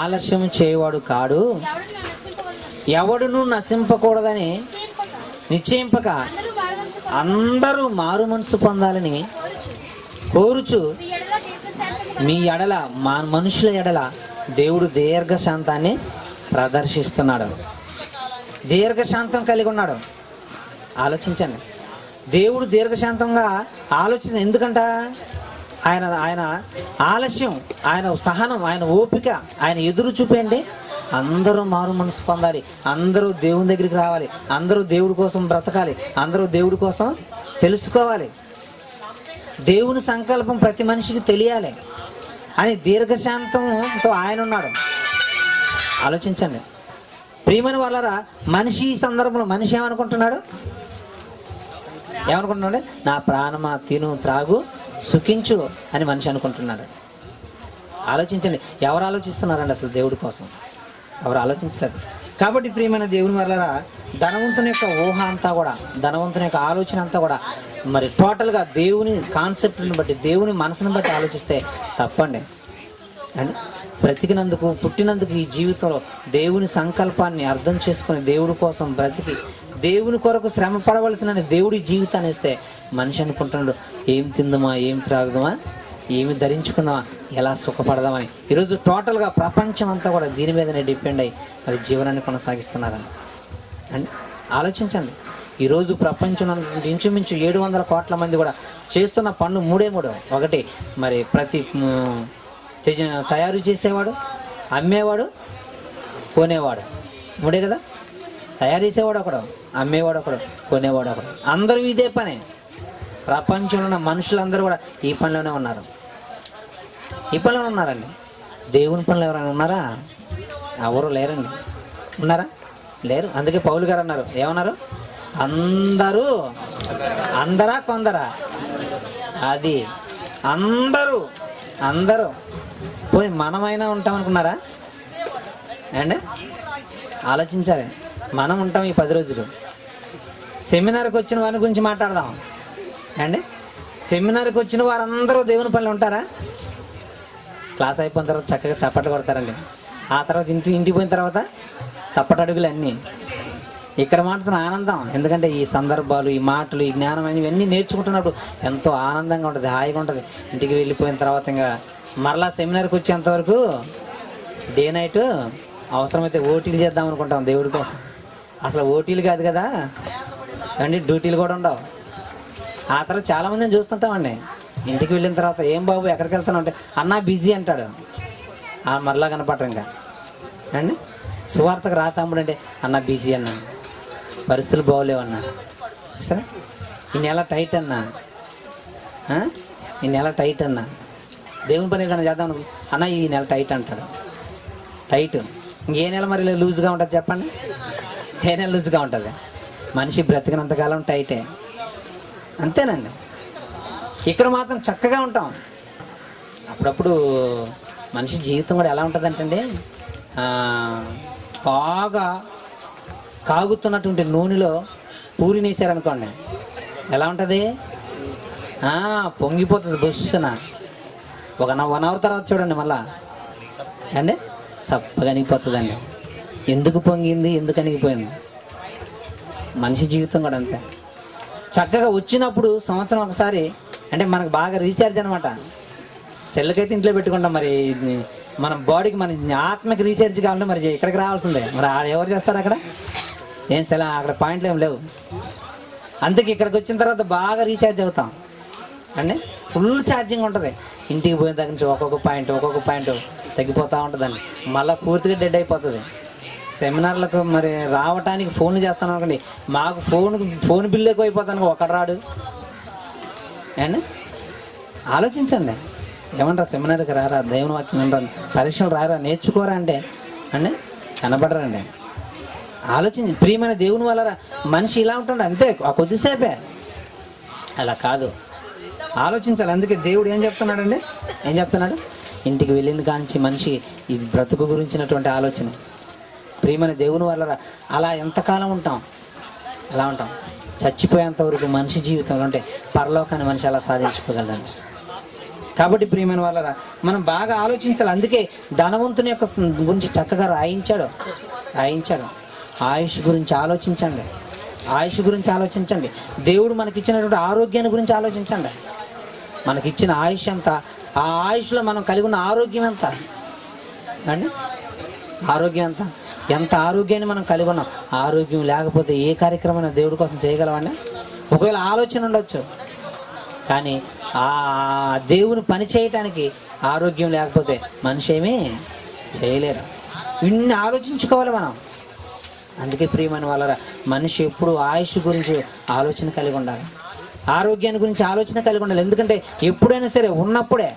ఆలస్యం చేయవాడు కాడు, ఎవడును నశింపకూడదని నిశ్చయింపక అందరూ మారు మనసు పొందాలని ఓర్చు మీ ఎడల మనుషుల ఎడల దేవుడు దీర్ఘశాంతాన్ని ప్రదర్శిస్తున్నాడు. దీర్ఘశాంతం కలిగి ఉన్నాడు. ఆలోచించండి, దేవుడు దీర్ఘశాంతంగా ఆలోచించ ఎందుకంట ఆయన ఆయన ఆలస్యం, ఆయన సహనం, ఆయన ఓపిక, ఆయన ఎదురు చూపేయండి. అందరూ మారు మనసు పొందాలి, అందరూ దేవుని దగ్గరికి రావాలి, అందరూ దేవుడి కోసం బ్రతకాలి, అందరూ దేవుడి కోసం తెలుసుకోవాలి, దేవుని సంకల్పం ప్రతి మనిషికి తెలియాలి అని దీర్ఘశాంతంతో ఆయన ఉన్నాడు. ఆలోచించండి ప్రియమైన వాళ్ళరా, మనిషి ఈ సందర్భంలో మనిషి ఏమనుకుంటున్నాడు, ఏమనుకుంటున్నాడు? నా ప్రాణమా తిను త్రాగు సుఖించు అని మనిషి అనుకుంటున్నాడు. ఆలోచించండి, ఎవరు ఆలోచిస్తున్నారండి అసలు దేవుడి కోసం? ఎవరు ఆలోచించలేదు. కాబట్టి ప్రియమైన దేవుని వాళ్ళరా, ధనవంతుని యొక్క ఊహ అంతా కూడా, ధనవంతుని యొక్క ఆలోచన అంతా కూడా మరి టోటల్గా దేవుని కాన్సెప్ట్ని బట్టి, దేవుని మనసుని బట్టి ఆలోచిస్తే తప్పండి. అండ్ బ్రతికినందుకు, పుట్టినందుకు, ఈ జీవితంలో దేవుని సంకల్పాన్ని అర్థం చేసుకుని దేవుడి కోసం బ్రతికి దేవుని కొరకు శ్రమ పడవలసిన దేవుడి జీవితాన్ని ఇస్తే మనిషి అనుకుంటున్నాడు ఏం తిందామా, ఏం త్రాగుదామా, ఏమి ధరించుకుందామా, ఎలా సుఖపడదామని. ఈరోజు టోటల్గా ప్రపంచం అంతా కూడా దీని మీదనే డిపెండ్ అయ్యి మరి జీవనాన్ని కొనసాగిస్తున్నారని అండ్ ఆలోచించండి. ఈరోజు ప్రపంచం ఇంచుమించు 700 కోట్ల మంది కూడా చేస్తున్న పనులు మూడే, ఒకటి మరి ప్రతి తయారు చేసేవాడు, అమ్మేవాడు, కొనేవాడు, మూడే కదా. తయారు చేసేవాడు ఒకడు, అమ్మేవాడు ఒకడు, కొనేవాడు ఒకడు. అందరూ ఇదే పని. ప్రపంచంలో ఉన్న మనుషులందరూ కూడా ఈ పనిలోనే ఉన్నారు, ఈ పనిలోనే ఉన్నారండి. దేవుని పనులు ఎవరైనా ఉన్నారా? ఎవరు లేరండి. ఉన్నారా? లేరు. అందుకే పౌలు గారు అన్నారు, ఏమన్నారు? అందరూ అందరా కొందరా? అది అందరూ అందరూ. పోయి మనమైనా ఉంటామనుకున్నారా అండి? ఆలోచించాలి. మనం ఉంటాం. ఈ 10 రోజులు సెమినార్కి వచ్చిన వారి గురించి మాట్లాడదాం అండి. సెమినార్కి వచ్చిన వారందరూ దేవుని పనులు ఉంటారా? క్లాస్ అయిపోయిన తర్వాత చక్కగా చప్పట్లు కొడతారండి. ఆ తర్వాత ఇంటికి పోయిన తర్వాత తప్పటడుగులు అన్నీ. ఇక్కడ మాత్రం ఆనందం, ఎందుకంటే ఈ సందర్భాలు, ఈ మాటలు, ఈ జ్ఞానం ఇవన్నీ నేర్చుకుంటున్నప్పుడు ఎంతో ఆనందంగా ఉంటుంది, హాయిగా ఉంటుంది. ఇంటికి వెళ్ళిపోయిన తర్వాత ఇంకా మరలా సెమినార్కి వచ్చేంతవరకు డే నైట్ అవసరమైతే ఓటీలు చేద్దాం అనుకుంటాం దేవుడి కోసం. అసలు ఓటీలు కాదు కదా అండి, డ్యూటీలు కూడా ఉండవు. ఆ తర్వాత చాలామందిని చూస్తుంటామండి, ఇంటికి వెళ్ళిన తర్వాత ఏం బాబు ఎక్కడికి వెళ్తాను అంటే అన్నా బిజీ అంటాడు. మరలా కనపడరు ఇంకా అండి. సువార్తకు రా తమ్ముడు అంటే అన్నా బిజీ అన్నా, పరిస్థితులు బాగోలేవన్నా, సరే ఈ నెల టైట్ అన్నా, ఈ నెల టైట్ అన్నా. దేవుని పని ఏదన్నా చేద్దాం అన్నా ఈ నెల టైట్ అంటాడు. టైట్ ఇంకే నెల మరి లూజ్గా ఉంటుంది చెప్పండి? ఏ నెల లూజ్గా ఉంటుంది? మనిషి బ్రతికినంతకాలం టైటే, అంతేనండి. ఇక్కడ మాత్రం చక్కగా ఉంటాం. అప్పుడప్పుడు మనిషి జీవితం కూడా ఎలా ఉంటుంది అంటండి, బాగా కాగుతున్నటువంటి నూనెలో పూరిని వేసారనుకోండి ఎలా ఉంటుంది, పొంగిపోతుంది బొస్సున. ఒక 1 అవర్ తర్వాత చూడండి మళ్ళా అండి చప్పగా అనిగిపోతుందండి. ఎందుకు పొంగింది, ఎందుకు అనిగిపోయింది? మనిషి జీవితం కూడా అంతే. చక్కగా వచ్చినప్పుడు సంవత్సరం ఒకసారి అంటే మనకు బాగా రీఛార్జ్ అనమాట. సెల్కైతే ఇంట్లో పెట్టుకుంటాం, మరి మన బాడీకి, మన ఆత్మకి రీఛార్జ్ కావాలంటే మరి ఇక్కడికి రావాల్సిందే. మరి ఎవరు చేస్తారు అక్కడ? ఏం సెల అక్కడ పాయింట్లు ఏం లేవు. అందుకే ఇక్కడికి వచ్చిన తర్వాత బాగా రీఛార్జ్ అవుతాం అండి, ఫుల్ ఛార్జింగ్ ఉంటుంది. ఇంటికి పోయిన దగ్గర నుంచి ఒక్కొక్క పాయింట్ తగ్గిపోతూ ఉంటుందండి, మళ్ళీ పూర్తిగా డెడ్ అయిపోతుంది. సెమినార్లకు మరి రావడానికి ఫోన్లు చేస్తాను అనుకోండి, మాకు ఫోన్ బిల్లు ఎక్కువ అయిపోతాను, ఒకడు రాడు అండి. ఆలోచించండి, ఏమంటారు? సెమినార్కి రారా, దేవుని వాక్యం వినరా, పరీక్షలు రారా, నేర్చుకోరా అంటే అండి కనబడరండి. ఆలోచించండి ప్రియమైన దేవుని వల్ల మనిషి ఇలా ఉంటాడు అంతే, ఆ కొద్దిసేపే. అలా కాదు, ఆలోచించాలి. అందుకే దేవుడు ఏం చెప్తున్నాడండి, ఏం చెప్తున్నాడు? ఇంటికి వెళ్ళిన కాంచి మనిషి ఈ బ్రతుకు గురించినటువంటి ఆలోచన. ప్రియమైన దేవుని వల్ల అలా ఎంతకాలం ఉంటాం, ఎలా ఉంటాం? చచ్చిపోయేంతవరకు మనిషి జీవితంలో ఉంటే పరలోకాన్ని మనిషి అలా సాధించుకోగలదండి. కాబట్టి ప్రియమైన వాళ్ళరా, మనం బాగా ఆలోచించాలి. అందుకే ధనవంతుని యొక్క గురించి చక్కగా రాయించాడు. ఆయుష్ గురించి ఆలోచించండి, ఆయుష్ గురించి ఆలోచించండి. దేవుడు మనకిచ్చినటువంటి ఆరోగ్యాన్ని గురించి ఆలోచించండి. मन की आयुष अंत आयुष मन कल आरोग्यम आरोग्यम एंत आरोग्या मन कल आरोग्य लेकिन ये कार्यक्रम देवड़ कोसमें चयगलवाने आलोचन उड़ो కానీ ఆ దేవుని పని చేయడానికి ఆరోగ్యం లేకపోతే మనిషి ఏమీ చేయలేరు. ఇన్ని ఆలోచించుకోవాలి మనం. అందుకే ప్రియమైన వాళ్ళరా మనిషి ఎప్పుడు ఆయుష్ గురించి ఆలోచన కలిగి ఉండాలి, ఆరోగ్యాన్ని గురించి ఆలోచన కలిగి ఉండాలి. ఎందుకంటే ఎప్పుడైనా సరే ఉన్నప్పుడే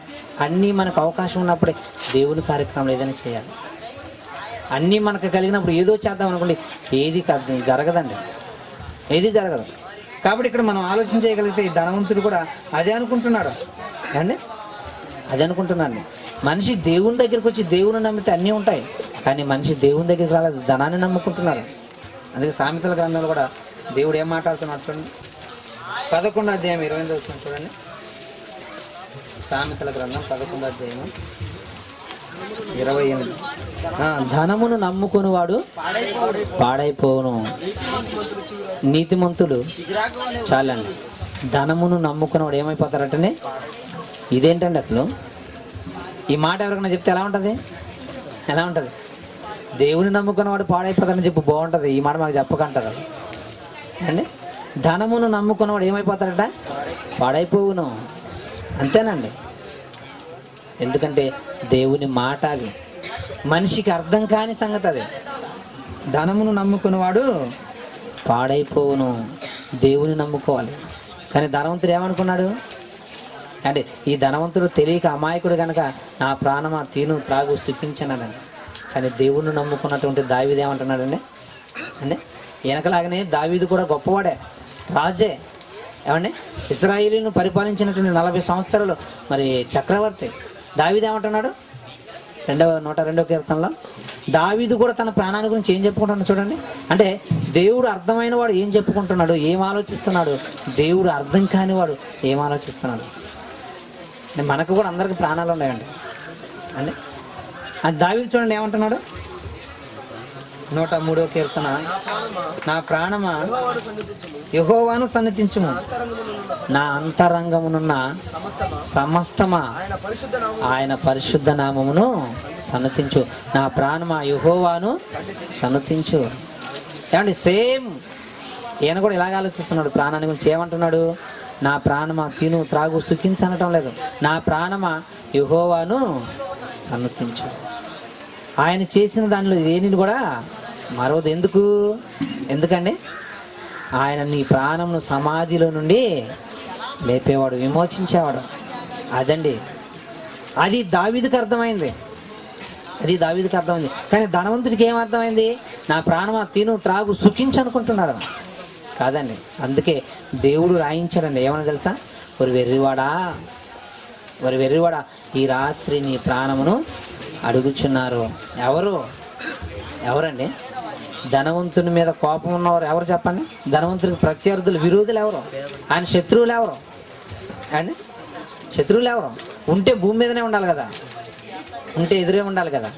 అన్నీ మనకు అవకాశం ఉన్నప్పుడే దేవుని కార్యక్రమాలు ఏదైనా చేయాలి. అన్నీ మనకు కలిగినప్పుడు ఏదో చేద్దాం అనుకోండి ఏది జరగదండి, ఏది జరగదు. కాబట్టి ఇక్కడ మనం ఆలోచన చేయగలిగితే ఈ ధనవంతుడు కూడా అదే అనుకుంటున్నాడు అండి, అదే అనుకుంటున్నాను. మనిషి దేవుని దగ్గరికి వచ్చి దేవుని నమ్మితే అన్నీ ఉంటాయి, కానీ మనిషి దేవుని దగ్గరికి రాలేదు, ధనాన్ని నమ్ముకుంటున్నారు. అందుకే సామెతల గ్రంథంలో కూడా దేవుడు ఏం మాట్లాడుతున్నాడు చూడండి, 11వ అధ్యాయం 20వ వచనం చూడండి. సామెతల గ్రంథం 11వ అధ్యాయం 20 ధనమును నమ్ముకుని వాడు పాడైపోవును, నీతిమంతుడు చాలండి. ధనమును నమ్ముకుని వాడు ఏమైపోతారటనే. ఇదేంటండి అసలు ఈ మాట ఎవరికైనా చెప్తే ఎలా ఉంటుంది, ఎలా ఉంటుంది? దేవుని నమ్ముకుని వాడు పాడైపోతారని చెప్పి బాగుంటుంది, ఈ మాట మాకు చెప్పకంటారు అండి. ధనమును నమ్ముకుని వాడు ఏమైపోతారట పాడైపోవును, అంతేనండి. ఎందుకంటే దేవుని మాట అది మనిషికి అర్థం కాని సంగతి అది. ధనమును నమ్ముకునేవాడు పాడైపోవును, దేవుని నమ్ముకోవాలి. కానీ ధనవంతుడు ఏమనుకున్నాడు అంటే ఈ ధనవంతుడు తెలియక అమాయకుడు కనుక నా ప్రాణమా తిను త్రాగు సుఖించనాడండి. కానీ దేవుని నమ్ముకున్నటువంటి దావీదు ఏమంటున్నాడండి అంటే వెనకలాగానే దావీదు కూడా గొప్పవాడే, రాజే ఏమండి, ఇశ్రాయేలును పరిపాలించినటువంటి 40 సంవత్సరాలు మరి చక్రవర్తి. దావీదు ఏమంటున్నాడు 102వ కీర్తనలో దావీదు కూడా తన ప్రాణాన్ని గురించి ఏం చెప్పుకుంటున్నాడు చూడండి. అంటే దేవుడు అర్థమైన వాడు ఏం చెప్పుకుంటున్నాడు, ఏం ఆలోచిస్తున్నాడు, దేవుడు అర్థం కాని వాడు ఏం ఆలోచిస్తున్నాడు. మనకు కూడా అందరికీ ప్రాణాలు ఉన్నాయండి అండి. అది దావీదు చూడండి ఏమంటున్నాడు 103వ కీర్తన, నా ప్రాణమా యెహోవాను సన్నిధించుము, నా అంతరంగమునున్న సమస్తమా ఆయన పరిశుద్ధ నామమును సన్నిధించు, నా ప్రాణమా యెహోవాను సన్నిధించు. ఏమండి సేమ్ ఈయన కూడా ఇలాగ ఆలోచిస్తున్నాడు ప్రాణాన్ని గురించి. ఏమంటున్నాడు నా ప్రాణమా తిను త్రాగు సుఖించనటం లేదు, నా ప్రాణమా యెహోవాను సన్నిధించు, ఆయన చేసిన దానిలో దేనిని కూడా మరవదు. ఎందుకండి ఆయన నీ ప్రాణమును సమాధిలో నుండి లేపేవాడు, విమోచించేవాడు. అదండి అది దావీదుకు అర్థమైంది, అది దావీదుకు అర్థమైంది. కానీ ధనవంతుడికి ఏమర్థమైంది, నా ప్రాణమా తిను త్రాగు సుఖించనుకుంటున్నాడు కాదండి. అందుకే దేవుడు రాయించాడండి ఏమన్నా తెలుసా, ఒరి వెర్రివాడా ఈ రాత్రి నీ ప్రాణమును అడుగుచున్నారు. ఎవరండి ధనవంతుని మీద కోపం ఉన్నవారు ఎవరు చెప్పండి, ధనవంతునికి ప్రత్యర్థులు విరోధులు ఎవరు, ఆయన శత్రువులు ఎవరు అండి, శత్రువులు ఎవరు. ఉంటే భూమి మీదనే ఉండాలి కదా, ఉంటే ఎదురే ఉండాలి కదా.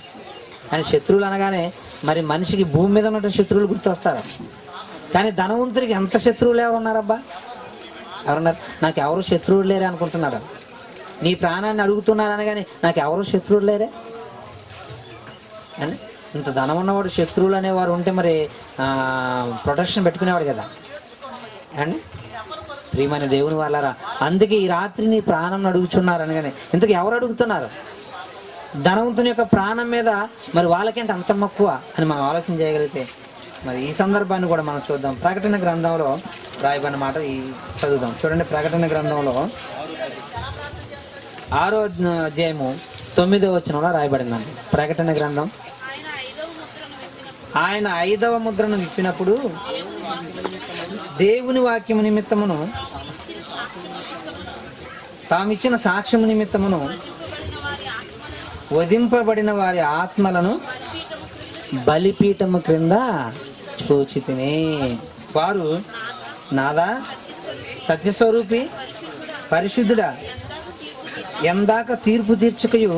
ఆయన శత్రువులు అనగానే మరి మనిషికి భూమి మీద ఉన్న శత్రువులు గుర్తొస్తారు. కానీ ధనవంతునికి ఎంత శత్రువులు ఎవరున్నారబ్బా, ఎవరున్నారు, నాకు ఎవరు శత్రువులు లేరే అనుకుంటున్నారు. నీ ప్రాణాన్ని అడుగుతున్నారు అనగానే నాకు ఎవరు శత్రువులు లేరే అండి. ఇంత ధనం ఉన్నవాడు శత్రువులు అనేవారు ఉంటే మరి ప్రొటెక్షన్ పెట్టుకునేవాడు కదా అండి. ప్రియమైన దేవుని వాళ్ళారా అందుకే ఈ రాత్రి నీ ప్రాణం అడుగుతున్నారు అనగానే, ఇంతకు ఎవరు అడుగుతున్నారు, ధనవంతుని యొక్క ప్రాణం మీద మరి వాళ్ళకేంటి అంత మక్కువ అని మనం ఆలోచన చేయగలిగితే మరి ఈ సందర్భాన్ని కూడా మనం చూద్దాం. ప్రకటన గ్రంథంలో రాయబడిన మాట ఈ చదువుదాం చూడండి. ప్రకటన గ్రంథంలో 6వ అధ్యాయము 9వ వచనంలో రాయబడిందండి. ప్రకటన గ్రంథం ఆయన 5వ ముద్రను విప్పినప్పుడు దేవుని వాక్యము నిమిత్తమును తామిచ్చిన సాక్ష్యము నిమిత్తమును వధింపబడిన వారి ఆత్మలను బలిపీఠము క్రింద చూచి తిని వారు నాదా సత్యస్వరూపి పరిశుద్ధుడా ఎందాక తీర్పు తీర్చుకయు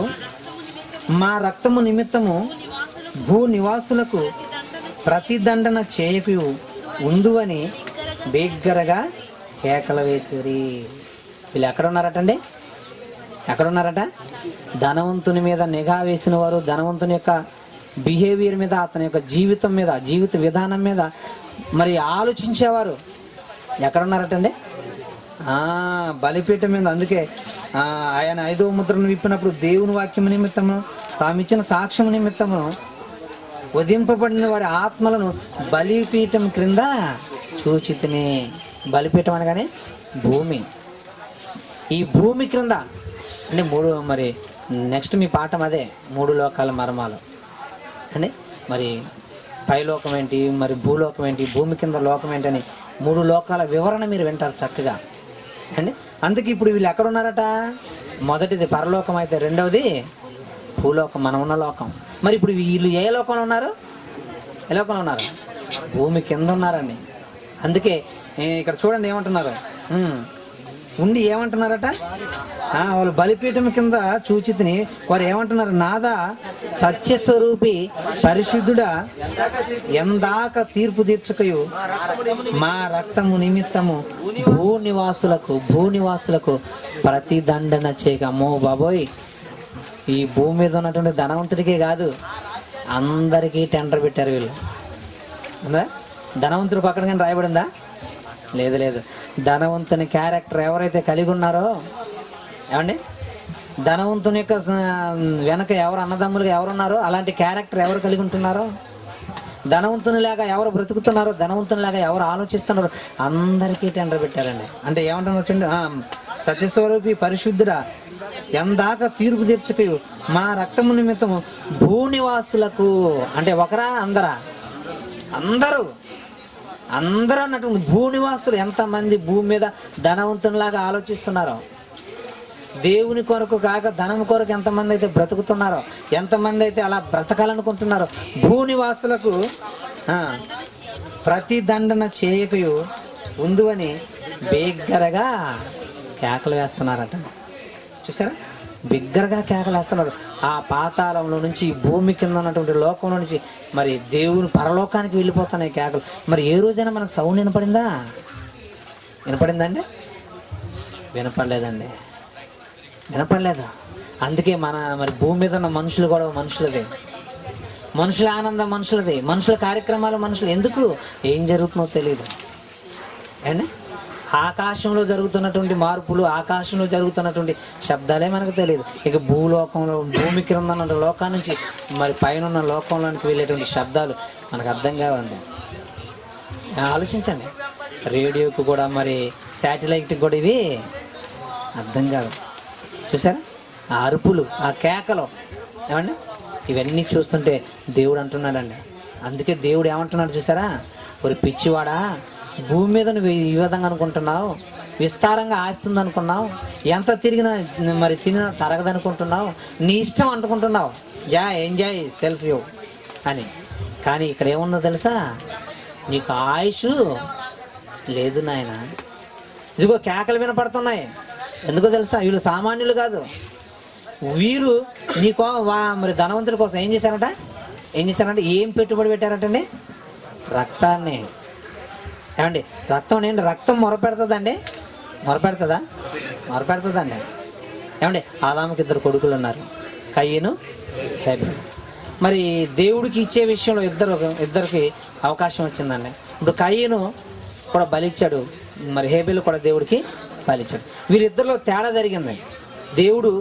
మా రక్తము నిమిత్తము భూ నివాసులకు ప్రతిదండన చేయకు ఉందని బిగ్గరగా కేకలు వేసిరి. వీళ్ళు ఎక్కడ ఉన్నారటండి, ఎక్కడున్నారట ధనవంతుని మీద నిఘా వేసిన వారు ధనవంతుని యొక్క బిహేవియర్ మీద అతని యొక్క జీవితం మీద జీవిత విధానం మీద మరి ఆలోచించేవారు ఎక్కడున్నారట అండి బలిపీఠం మీద. అందుకే ఆయన ఐదవ ముద్రను విప్పినప్పుడు దేవుని వాక్యం నిమిత్తము తామిచ్చిన సాక్ష్యం నిమిత్తము ఉదయింపబడిన వారి ఆత్మలను బలిపీఠం క్రింద చూచితిని. బలిపీఠం అనగానే భూమి, ఈ భూమి క్రింద అంటే మూడు. మరి నెక్స్ట్ మీ పాఠం అదే, మూడు లోకాల మర్మాలు అంటే మరి పైలోకం ఏంటి, మరి భూలోకం ఏంటి, భూమి కింద లోకం ఏంటని మూడు లోకాల వివరణ మీరు వింటారు చక్కగా అండి. అందుకే ఇప్పుడు వీళ్ళు ఎక్కడున్నారట, మొదటిది పరలోకం అయితే రెండవది భూలోకం, మనం ఉన్న లోకం. మరి ఇప్పుడు వీళ్ళు ఏ లోకంలో ఉన్నారు, ఏ లోకంలో ఉన్నారు, భూమి కింద ఉన్నారండి. అందుకే ఇక్కడ చూడండి ఏమంటున్నారు, ఉండి ఏమంటున్నారట వాళ్ళు బలిపీఠం కింద చూచితిని. వారు ఏమంటున్నారు, నాదా సత్యస్వరూపి పరిశుద్ధుడా ఎందాక తీర్పు తీర్చుకయు మా రక్తము నిమిత్తము భూనివాసులకు ప్రతి దండన చేయకమో. బాబోయ్, ఈ భూమి మీద ఉన్నటువంటి ధనవంతుడికే కాదు అందరికీ టెండర్ పెట్టారు వీళ్ళు. ఉందా ధనవంతుడు పక్కన కానీ రాయబడిందా? లేదు లేదు. ధనవంతుని క్యారెక్టర్ ఎవరైతే కలిగి ఉన్నారో ఏమండి, ధనవంతుని యొక్క వెనక ఎవరు అన్నదమ్ములుగా ఎవరున్నారో అలాంటి క్యారెక్టర్ ఎవరు కలిగి ఉంటున్నారో, ధనవంతునిలాగా ఎవరు బ్రతుకుతున్నారో, ధనవంతునిలాగా ఎవరు ఆలోచిస్తున్నారో అందరికీ టెండర్ పెట్టారండి. అంటే ఏమంటున్నారు చూడండి, సత్యస్వరూపి పరిశుద్ధుడా ఎందాక తీర్పు తీర్చుకయు మా రక్తము నిమిత్తము భూనివాసులకు. అంటే ఒకరా అందరా? అందరూ, అందరూ అన్నట్టుంది. భూనివాసులు ఎంతమంది భూమి మీద ధనవంతునిలాగా ఆలోచిస్తున్నారో, దేవుని కొరకు కాక ధనం కొరకు ఎంతమంది అయితే బ్రతుకుతున్నారో, ఎంతమంది అయితే అలా బ్రతకాలనుకుంటున్నారో, భూనివాసులకు ప్రతి దండన చేయకయు ఉందని బిగ్గరగా కేకలు వేస్తున్నారట. చూసారా, బిగ్గరగా కేకలు వేస్తున్నారు. ఆ పాతాళంలో నుంచి, భూమి కింద ఉన్నటువంటి లోకంలో నుంచి మరి దేవుని పరలోకానికి వెళ్ళిపోతున్నాయి కేకలు. మరి ఏ రోజైనా మనకు సౌండ్ వినపడిందా? వినపడిందండి? వినపడలేదండి, వినపడలేదు. అందుకే మన మరి భూమి మీద ఉన్న మనుషులు కూడా మనుషులదే, మనుషుల ఆనందం మనుషులదే, మనుషుల కార్యక్రమాలు మనుషులు. ఎందుకు ఏం జరుగుతుందో తెలియదు అండి. ఆకాశంలో జరుగుతున్నటువంటి మార్పులు, ఆకాశంలో జరుగుతున్నటువంటి శబ్దాలే మనకు తెలియదు. ఇక భూలోకంలో, భూమి క్రింద ఉన్న లోకా నుంచి మరి పైన ఉన్న లోకంలోనికి వెళ్ళేటువంటి శబ్దాలు మనకు అర్థం కావండి. ఆలోచించండి, రేడియోకు కూడా మరి శాటిలైట్కి కూడా ఇవి అర్థం కాదు. చూసారా ఆ అరుపులు, ఆ కేకలు ఏమండి, ఇవన్నీ చూస్తుంటే దేవుడు అంటున్నాడండి. అందుకే దేవుడు ఏమంటున్నాడు చూసారా, ఒక పిచ్చివాడా, భూమి మీద నువ్వు ఈ విధంగా అనుకుంటున్నావు, విస్తారంగా ఆస్తుంది అనుకున్నావు, ఎంత తిరిగినా మరి తిరిగినా తరగదనుకుంటున్నావు, నీ ఇష్టం అనుకుంటున్నావు, జా ఎంజాయ్ సెల్ఫ్ యూ అని. కానీ ఇక్కడ ఏముందో తెలుసా, నీకు ఆయుష్ లేదు నాయన. ఇదిగో కేకలు వినపడుతున్నాయి, ఎందుకో తెలుసా, వీళ్ళు సామాన్యులు కాదు. వీరు నీకో మరి ధనవంతుల కోసం ఏం చేశారట, ఏం చేశారంటే ఏం పెట్టుబడి పెట్టారటండి, రక్తాన్ని. ఏమండి రక్తం ఏంటి, రక్తం మొరపెడుతుందండి, మొరపెడుతుందండి. ఏమండి ఆదాముకి ఇద్దరు కొడుకులు ఉన్నారు, కయ్యను హేబెలు. మరి దేవుడికి ఇచ్చే విషయంలో ఇద్దరికి అవకాశం వచ్చిందండి. ఇప్పుడు కయ్యను కూడా బలిచ్చాడు, మరి హేబెలు కూడా దేవుడికి బలిచ్చాడు. వీరిద్దరిలో తేడా జరిగింది. దేవుడు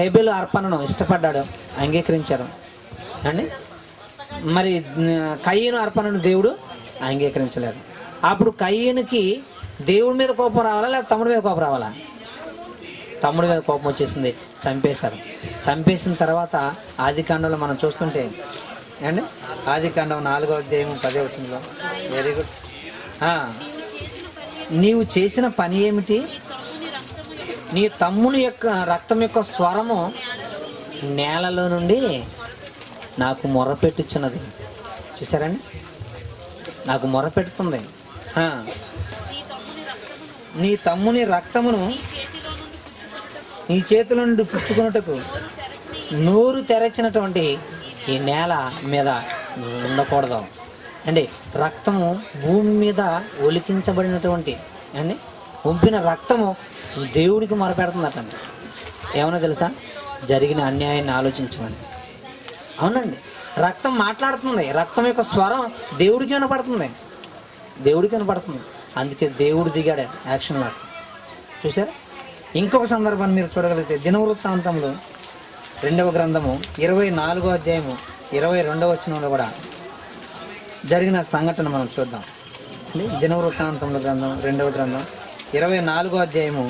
హేబెలు అర్పణను ఇష్టపడ్డాడు, అంగీకరించాడు అండి. మరి కయ్యను అర్పణను దేవుడు అంగీకరించలేదు. అప్పుడు కయ్యనుకి దేవుడి మీద కోపం రావాలా, లేదా తమ్ముడి మీద కోపం రావాలా? తమ్ముడి మీద కోపం వచ్చేసింది, చంపేశారు. చంపేసిన తర్వాత ఆది కాండంలో మనం చూస్తుంటే ఏమండి, ఆది కాండం 4వ అధ్యాయం 10వ వచనంలో వెరీ గుడ్, నీవు చేసిన పని ఏమిటి, నీ తమ్ముని యొక్క రక్తం యొక్క స్వరము నేలలో నుండి నాకు మొరపెట్టుచున్నది. చూసారండి, నాకు మొరపెడుతుంది, నీ తమ్ముని రక్తమును నీ చేతిలో నుండి పుచ్చుకున్నటకు నోరు తెరచినటువంటి ఈ నేల మీద ఉండకూడదు అండి. రక్తము భూమి మీద ఒలికించబడినటువంటి అండి, వంపిన రక్తము దేవుడికి మొరపెడుతుందట. ఏమన్నా తెలుసా జరిగిన అన్యాయాన్ని ఆలోచించండి అవునండి రక్తం మాట్లాడుతుంది రక్తం యొక్క స్వరం దేవుడికి వినబడుతుంది దేవుడికి వినబడుతుంది అందుకే దేవుడు దిగాడు యాక్షన్ లాగా చూశారా ఇంకొక సందర్భం మీరు చూడగలిగితే దినవృత్తాంతంలో రెండవ గ్రంథము 24వ అధ్యాయము 22వ వచనంలో కూడా జరిగిన సంఘటన మనం చూద్దాం దినవృత్తాంతముల గ్రంథం రెండవ గ్రంథం 24వ అధ్యాయము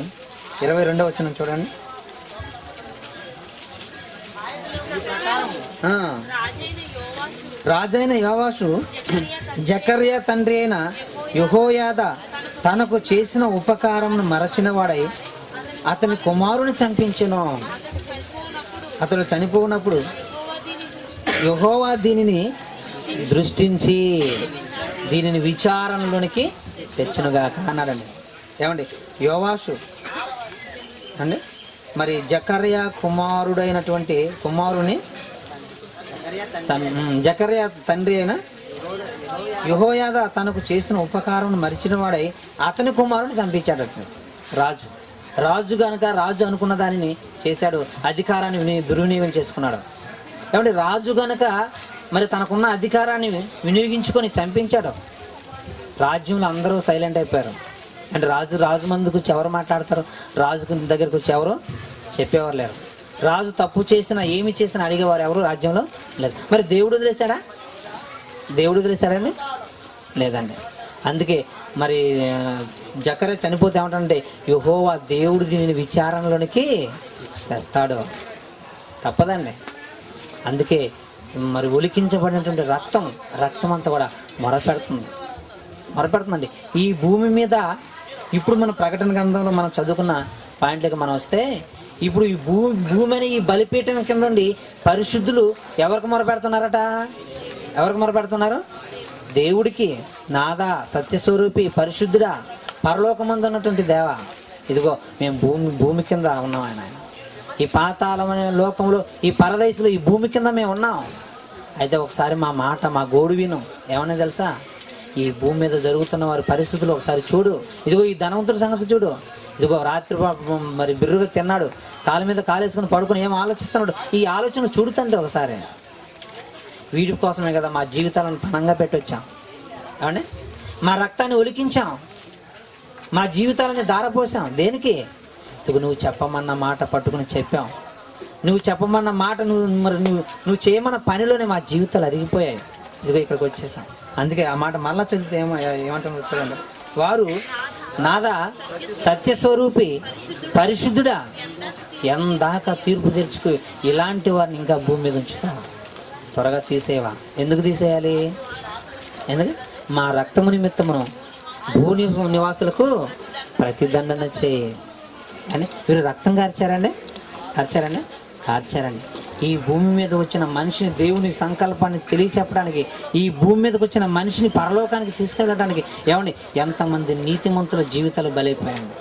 22వ వచనం చూడండి రాజైన యోవాషు జకర్యా తండ్రి అయిన యెహోయాదా తనకు చేసిన ఉపకారమును మరచిన వాడై అతని కుమారుని చంపించెను అతడు చనిపోయినప్పుడు యెహోవా దీనిని దృష్టించి దీనిని విచారణలోనికి తెచ్చునుగాక అన్నాడండి ఏమండి యోవాషు అండి మరి జకర్యా కుమారుడైనటువంటి కుమారుని జకర్యా తండ్రి అయిన యెహోయాదా తనకు చేసిన ఉపకారం మరిచిన వాడై అతని కుమారుని చంపించాడట రాజు రాజు కనుక రాజు అనుకున్న దానిని చేశాడు అధికారాన్ని దుర్వినియోగం చేసుకున్నాడు ఏమంటే రాజు కనుక మరి తనకున్న అధికారాన్ని వినియోగించుకొని చంపించాడు రాజ్యంలో అందరూ సైలెంట్ అయిపోయారు అంటే రాజు మందుకు వచ్చి ఎవరు మాట్లాడతారు రాజు దగ్గరకు వచ్చి ఎవరు చెప్పేవారు లేరు రాజు తప్పు చేసినా ఏమి చేసినా అడిగేవారు ఎవరు రాజ్యంలో లేరు మరి దేవుడు వదిలేశాడా దేవుడు వదిలేశాడండి లేదండి అందుకే మరి జకర్యా చనిపోతే ఏమంటే యెహోవా దేవుడు దీనిని విచారణలోనికి తెస్తాడు తప్పదండి అందుకే మరి ఒలికించబడినటువంటి రక్తం అంతా కూడా మొరపెడుతుందండి ఈ భూమి మీద ఇప్పుడు మన ప్రకటన గ్రంథంలో మనం చదువుకున్న పాయింట్లకు మనం వస్తే ఇప్పుడు ఈ భూమి అనే ఈ బలిపీఠం కింద ఉండి పరిశుద్ధులు ఎవరికి మొరపెడుతున్నారట ఎవరికి మొరపెడుతున్నారు దేవుడికి నాదా సత్యస్వరూపి పరిశుద్ధుడా పరలోకమందు ఉన్నటువంటి దేవా ఇదిగో మేము భూమి కింద ఉన్నాం ఆయన ఈ పాతాళమనే లోకంలో ఈ పరదేశంలో ఈ భూమి కింద మేము ఉన్నాం అయితే ఒకసారి మా మాట మా గోడు విను ఏమన్నా తెలుసా ఈ భూమి మీద జరుగుతున్న వారి పరిస్థితులు ఒకసారి చూడు ఇదిగో ఈ ధనవంతుడి సంగతి చూడు ఇదిగో రాత్రి మరి బిర్రుగా తిన్నాడు కాళ్ళ మీద కాలేసుకుని పడుకుని ఏం ఆలోచిస్తున్నాడు ఈ ఆలోచన చూడుతండి ఒకసారి వీడి కోసమే కదా మా జీవితాలను పణంగా పెట్టొచ్చాం ఏమండి మా రక్తాన్ని ఒలికించాం మా జీవితాలని దారపోసాం దేనికి నువ్వు చెప్పమన్న మాట పట్టుకుని చెప్పాం నువ్వు చెప్పమన్న మాట నువ్వు చేయమన్న పనిలోనే మా జీవితాలు అరిగిపోయాయి ఇదిగో ఇక్కడికి వచ్చేసాం అందుకే ఆ మాట మళ్ళా చదివితే ఏమంటున్నారు చూడండి వారు నాదా సత్యస్వరూపి పరిశుద్ధుడా ఎందాక తీర్పు తీర్చుకు ఇలాంటి వారిని ఇంకా భూమి మీద ఉంచుతావా త్వరగా తీసేవా ఎందుకు తీసేయాలి ఎందుకు మా రక్తము నిమిత్తమును భూ నివాసులకు ప్రతిదండన చేయి అని వీరు రక్తం కార్చారండి ఈ భూమి మీద వచ్చిన మనిషిని దేవుని సంకల్పాన్ని తెలియచెప్పడానికి ఈ భూమి మీదకి వచ్చిన మనిషిని పరలోకానికి తీసుకెళ్ళడానికి ఏమండి ఎంతమంది నీతిమంతుల జీవితాలు బలైపోయాయండి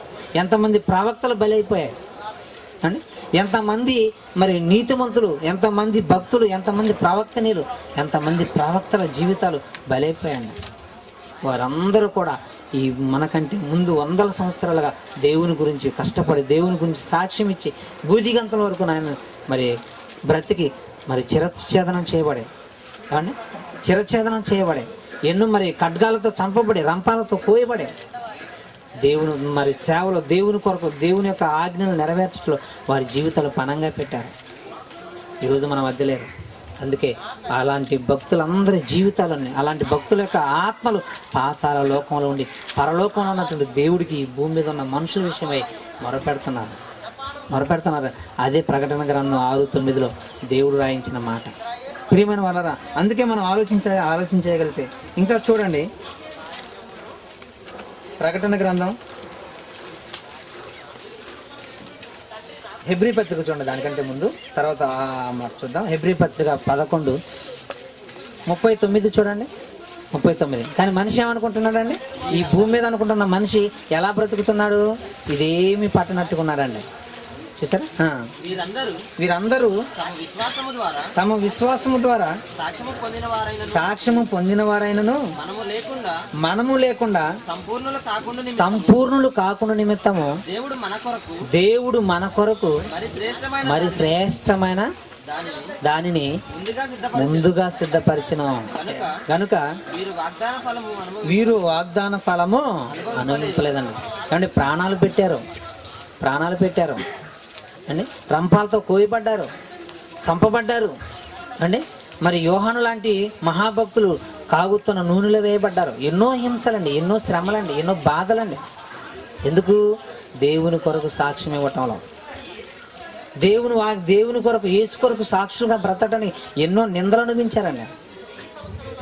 ఎంతమంది ప్రవక్తలు బలైపోయాయి అండి ఎంతమంది మరి నీతిమంతులు ఎంతమంది భక్తులు ఎంతమంది ప్రవక్తనీయులు ఎంతమంది ప్రవక్తల జీవితాలు బలైపోయాయండి వారందరూ కూడా ఈ మనకంటే ముందు 100 సంవత్సరాలుగా దేవుని గురించి కష్టపడి దేవుని గురించి సాక్ష్యం ఇచ్చి భూదిగంతం వరకు ఆయన మరి బ్రతికి మరి చిరచ్ఛేదనం చేయబడే ఎన్నో మరి ఖడ్గాలతో చంపబడి రంపాలతో కోయబడే దేవుని మరి సేవలో దేవుని కొరకు దేవుని యొక్క ఆజ్ఞలు నెరవేర్చడంలో వారి జీవితాలు పణంగా పెట్టారు ఈరోజు మనం వద్దలేదు అందుకే అలాంటి భక్తులందరి జీవితాలని అలాంటి భక్తుల యొక్క ఆత్మలు పాతాళ లోకంలో ఉండి పరలోకంలో ఉన్నటువంటి దేవుడికి ఈ భూమి మీద ఉన్న మనుషుల విషయమై మొరపెడుతున్నారు అదే ప్రకటన గ్రంథం 6:9లో దేవుడు రాయించిన మాట ప్రియమైన వాళ్ళరా అందుకే మనం ఆలోచించగలిగితే ఇంకా చూడండి ప్రకటన గ్రంథం హెబ్రీ పత్రిక చూడండి దానికంటే ముందు తర్వాత చూద్దాం హెబ్రీ పత్రిక 11:39 చూడండి 39 కానీ మనిషి ఏమనుకుంటున్నాడు అండి ఈ భూమి మీద అనుకుంటున్న మనిషి ఎలా బ్రతుకుతున్నాడు ఇదేమి పట్టనట్టుకున్నాడండి చూసారా వీరందరూ తమ విశ్వాసము ద్వారా సాక్ష్యము పొందిన వారైనను మనము లేకుండా సంపూర్ణులు కాకుండా నిమిత్తము దేవుడు మన కొరకు మరి శ్రేష్టమైన దానిని ముందుగా సిద్ధపరిచిన కనుక వీరు వాగ్దాన ఫలము అనుభవించలేదండి. అంటే ప్రాణాలు పెట్టారు అండి, రంపాలతో కోయబడ్డారు, చంపబడ్డారు అండి. మరి యోహాను లాంటి మహాభక్తులు కాగుతున్న నూనెలో వేయబడ్డారు. ఎన్నో హింసలండి, ఎన్నో శ్రమలండి, ఎన్నో బాధలండి. ఎందుకు? దేవుని కొరకు సాక్ష్యం ఇవ్వటంలో, దేవుని కొరకు యేసు కొరకు సాక్షులుగా బ్రతకడానికి ఎన్నో నిందలు అనుభవించారండి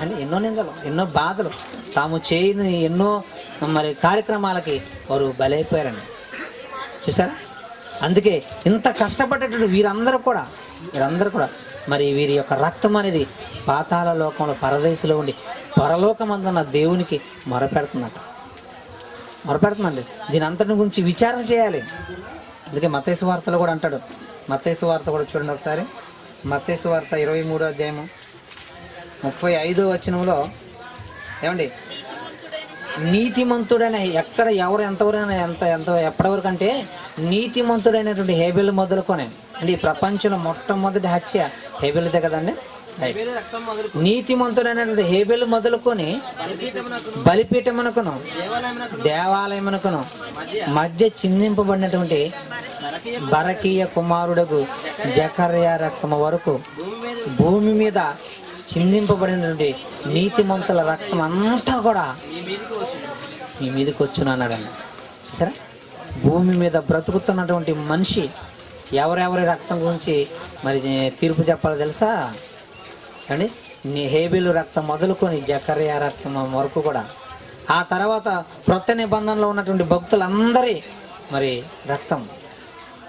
అండి. ఎన్నో నిందలు, ఎన్నో బాధలు, తాము చేయని ఎన్నో మరి కార్యక్రమాలకి వారు బలైపోయారండి. చూసారా? అందుకే ఇంత కష్టపడేటప్పుడు వీరందరూ కూడా మరి వీరి యొక్క రక్తం అనేది పాతాళ లోకంలో పరదేశంలో ఉండి పరలోకమందున్న దేవునికి మొరపెడుతుందండి. దీని అంతటి గురించి విచారణ చేయాలి. అందుకే మత్తయి సువార్తలో కూడా అంటాడు. మత్తయి సువార్త కూడా చూడండి ఒకసారి. మత్తయి సువార్త 23వ అధ్యాయము 35వ వచనంలో ఏమండి, నీతిమంతుడైన ఎక్కడ ఎవరు ఎంతవరైనా ఎంత ఎప్పటివరకు అంటే నీతిమంతుడైనటువంటి హేబెల్ మొదలుకొని, అంటే ఈ ప్రపంచంలో మొట్టమొదటి హత్య హేబెల్దే కదండి. నీతిమంతుడైనటువంటి హేబెల్ మొదలుకొని బలిపీఠమునకును దేవాలయమునకును మధ్య చిందింపబడినటువంటి బరకీయ కుమారుడకు జకర్యా రక్తము వరకు భూమి మీద చిందింపబడినటువంటి నీతిమంతుల రక్తం అంతా కూడా మీ మీదకి వచ్చును అన్నాడండి. సరే, భూమి మీద బ్రతుకుతున్నటువంటి మనిషి ఎవరెవరి రక్తం గురించి మరి తీర్పు చెప్పాలో తెలుసా అండి. హేబెలు రక్తం మొదలుకొని జకర్యా రక్తం వరకు కూడా, ఆ తర్వాత ప్రొత్త నిబంధనలో ఉన్నటువంటి భక్తులందరి మరి రక్తం,